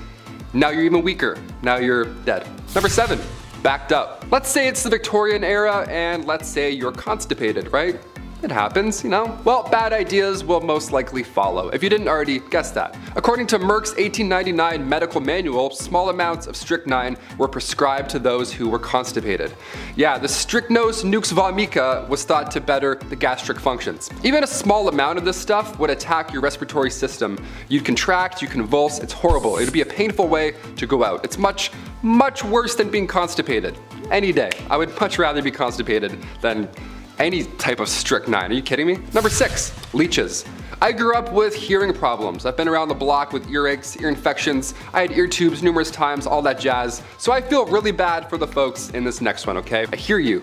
now you're even weaker. Now you're dead. Number seven, backed up. Let's say it's the Victorian era and let's say you're constipated, right? It happens, you know? Well, bad ideas will most likely follow, if you didn't already guess that. According to Merck's eighteen ninety-nine medical manual, small amounts of strychnine were prescribed to those who were constipated. Yeah, the strychnos nux vomica was thought to better the gastric functions. Even a small amount of this stuff would attack your respiratory system. You'd contract, you convulse, it's horrible. It'd be a painful way to go out. It's much, much worse than being constipated. Any day. I would much rather be constipated than any type of strychnine. Are you kidding me? Number six, leeches. I grew up with hearing problems. I've been around the block with earaches, ear infections. I had ear tubes numerous times, all that jazz. So I feel really bad for the folks in this next one, okay? I hear you.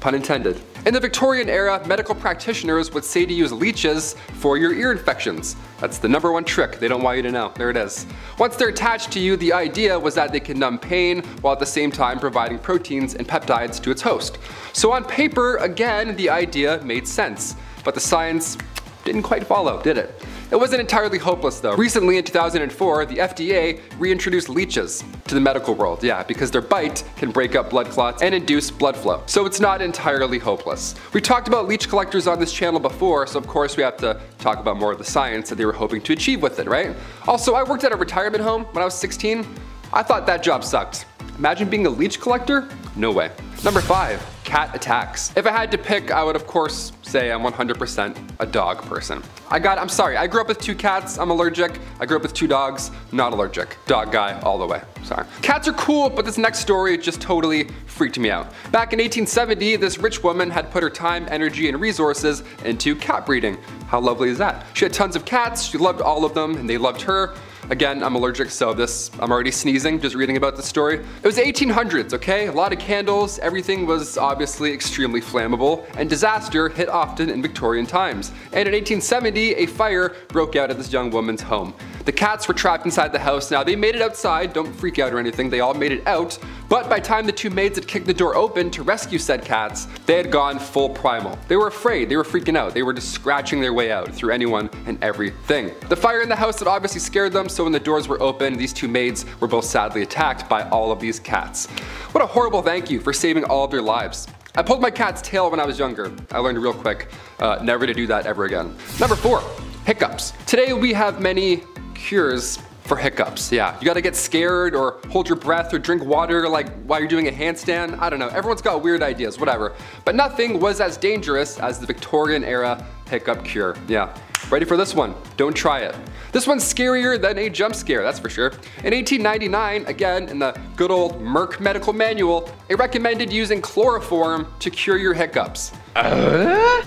Pun intended. In the Victorian era, medical practitioners would say to use leeches for your ear infections. That's the number one trick they don't want you to know. There it is. Once they're attached to you, the idea was that they can numb pain while at the same time providing proteins and peptides to its host. So on paper, again, the idea made sense, but the science didn't quite follow, did it? It wasn't entirely hopeless though. Recently in two thousand four, the F D A reintroduced leeches to the medical world, yeah, because their bite can break up blood clots and induce blood flow. So it's not entirely hopeless. We've talked about leech collectors on this channel before, so of course we have to talk about more of the science that they were hoping to achieve with it, right? Also, I worked at a retirement home when I was sixteen. I thought that job sucked. Imagine being a leech collector? No way. Number five. Cat attacks. If I had to pick, I would of course say I'm one hundred percent a dog person. I got, I'm sorry, I grew up with two cats, I'm allergic. I grew up with two dogs, not allergic. Dog guy all the way, sorry. Cats are cool, but this next story just totally freaked me out. Back in eighteen seventy, this rich woman had put her time, energy, and resources into cat breeding. How lovely is that? She had tons of cats, she loved all of them, and they loved her. Again, I'm allergic, so this, I'm already sneezing just reading about this story. It was the eighteen hundreds, okay? A lot of candles, everything was obviously extremely flammable, and disaster hit often in Victorian times. And in eighteen seventy, a fire broke out at this young woman's home. The cats were trapped inside the house. Now, they made it outside, don't freak out or anything, they all made it out, but by the time the two maids had kicked the door open to rescue said cats, they had gone full primal. They were afraid, they were freaking out, they were just scratching their way out through anyone and everything. The fire in the house had obviously scared them, so when the doors were open, these two maids were both sadly attacked by all of these cats. What a horrible thank you for saving all of their lives. I pulled my cat's tail when I was younger. I learned real quick, uh, never to do that ever again. Number four, hiccups. Today we have many cures for hiccups, yeah. You gotta get scared or hold your breath or drink water like while you're doing a handstand. I don't know, everyone's got weird ideas, whatever. But nothing was as dangerous as the Victorian era hiccup cure, yeah. Ready for this one? Don't try it. This one's scarier than a jump scare, that's for sure. In eighteen ninety-nine, again, in the good old Merck medical manual, it recommended using chloroform to cure your hiccups. Uh?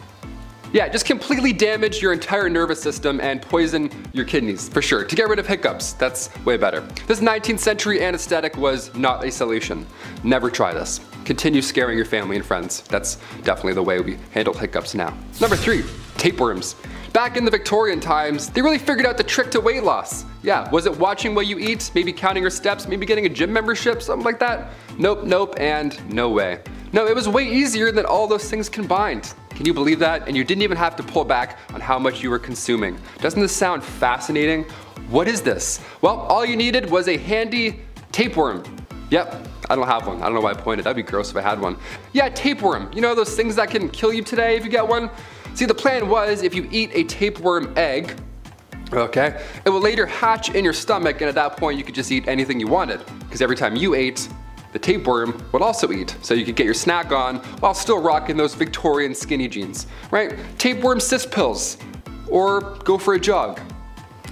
Yeah, just completely damage your entire nervous system and poison your kidneys, for sure. To get rid of hiccups, that's way better. This nineteenth century anesthetic was not a solution. Never try this. Continue scaring your family and friends. That's definitely the way we handle hiccups now. Number three, tapeworms. Back in the Victorian times, they really figured out the trick to weight loss. Yeah, was it watching what you eat, maybe counting your steps, maybe getting a gym membership, something like that? Nope, nope, and no way. No, it was way easier than all those things combined. Can you believe that? And you didn't even have to pull back on how much you were consuming. Doesn't this sound fascinating? What is this? Well, all you needed was a handy tapeworm. Yep, I don't have one. I don't know why I pointed. That'd be gross if I had one. Yeah, tapeworm. You know those things that can kill you today if you get one? See, the plan was if you eat a tapeworm egg, okay, it will later hatch in your stomach, and at that point you could just eat anything you wanted, because every time you ate, the tapeworm would also eat, so you could get your snack on while still rocking those Victorian skinny jeans, right? Tapeworm cyst pills, or go for a jog.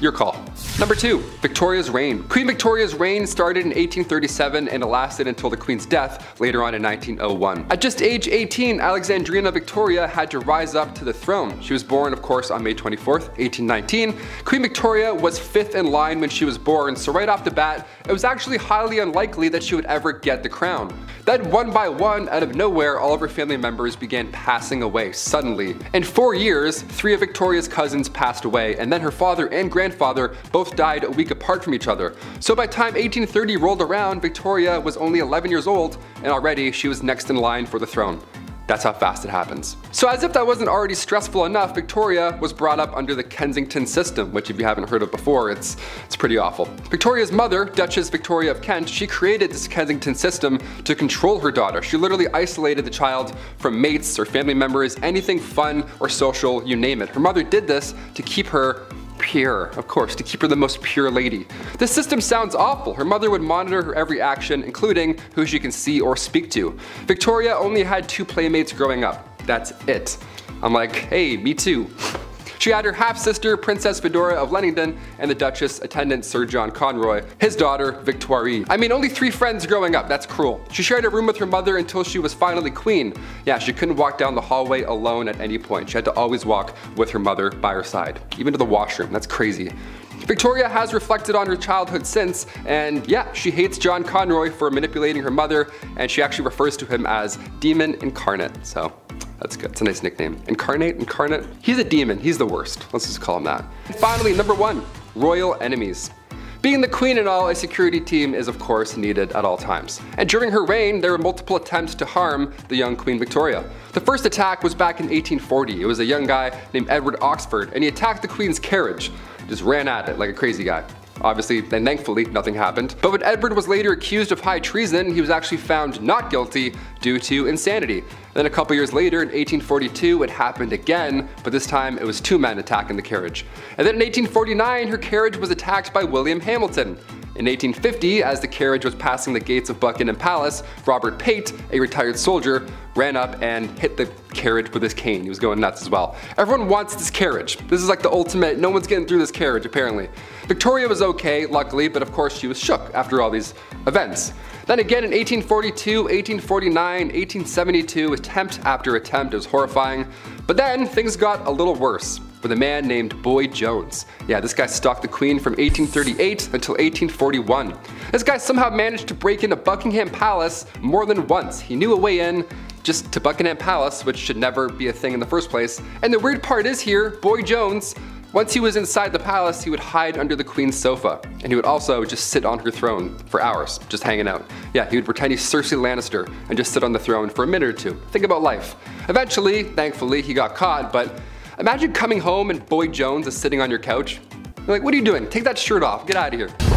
Your call. Number two, Victoria's reign. Queen Victoria's reign started in eighteen thirty-seven and it lasted until the Queen's death later on in nineteen oh one. At just age eighteen, Alexandrina Victoria had to rise up to the throne. She was born, of course, on May twenty-fourth, eighteen nineteen. Queen Victoria was fifth in line when she was born, so right off the bat, it was actually highly unlikely that she would ever get the crown. Then one by one, out of nowhere, all of her family members began passing away suddenly. In four years, three of Victoria's cousins passed away, and then her father and grandfather Father both died a week apart from each other. So by the time eighteen thirty rolled around, Victoria was only eleven years old, and already she was next in line for the throne. That's how fast it happens. So as if that wasn't already stressful enough, Victoria was brought up under the Kensington system, which if you haven't heard of before, it's it's pretty awful. Victoria's mother, Duchess Victoria of Kent, she created this Kensington system to control her daughter. She literally isolated the child from mates or family members, anything fun or social, you name it. Her mother did this to keep her pure, of course, to keep her the most pure lady. This system sounds awful. Her mother would monitor her every action, including who she can see or speak to. Victoria only had two playmates growing up. That's it. I'm like, hey, me too. She had her half-sister, Princess Fedora of Leamington, and the Duchess attendant Sir John Conroy, his daughter, Victoire. I mean, only three friends growing up, that's cruel. She shared a room with her mother until she was finally queen. Yeah, she couldn't walk down the hallway alone at any point. She had to always walk with her mother by her side, even to the washroom, that's crazy. Victoria has reflected on her childhood since, and yeah, she hates John Conroy for manipulating her mother, and she actually refers to him as Demon Incarnate, so that's good. It's a nice nickname. Incarnate? Incarnate? He's a demon. He's the worst. Let's just call him that. And finally, number one, royal enemies. Being the queen and all, a security team is of course needed at all times. And during her reign, there were multiple attempts to harm the young Queen Victoria. The first attack was back in eighteen forty. It was a young guy named Edward Oxford, and he attacked the queen's carriage. Just ran at it like a crazy guy. Obviously, and thankfully, nothing happened. But when Edward was later accused of high treason, he was actually found not guilty due to insanity. Then a couple years later, in eighteen forty-two, it happened again, but this time it was two men attacking the carriage. And then in eighteen forty-nine, her carriage was attacked by William Hamilton. In eighteen fifty, as the carriage was passing the gates of Buckingham Palace, Robert Pate, a retired soldier, ran up and hit the carriage with his cane. He was going nuts as well. Everyone wants this carriage. This is like the ultimate, no one's getting through this carriage apparently. Victoria was okay, luckily, but of course she was shook after all these events. Then again in eighteen forty-two, eighteen forty-nine, eighteen seventy-two, attempt after attempt, it was horrifying. But then things got a little worse with a man named Boy Jones. Yeah, this guy stalked the queen from eighteen thirty-eight until eighteen forty-one. This guy somehow managed to break into Buckingham Palace more than once. He knew a way in, just to Buckingham Palace, which should never be a thing in the first place. And the weird part is here, Boy Jones, once he was inside the palace, he would hide under the queen's sofa, and he would also just sit on her throne for hours, just hanging out. Yeah, he would pretend he's Cersei Lannister and just sit on the throne for a minute or two. Think about life. Eventually, thankfully, he got caught, but imagine coming home and Boy Jones is sitting on your couch. You're like, what are you doing? Take that shirt off, get out of here.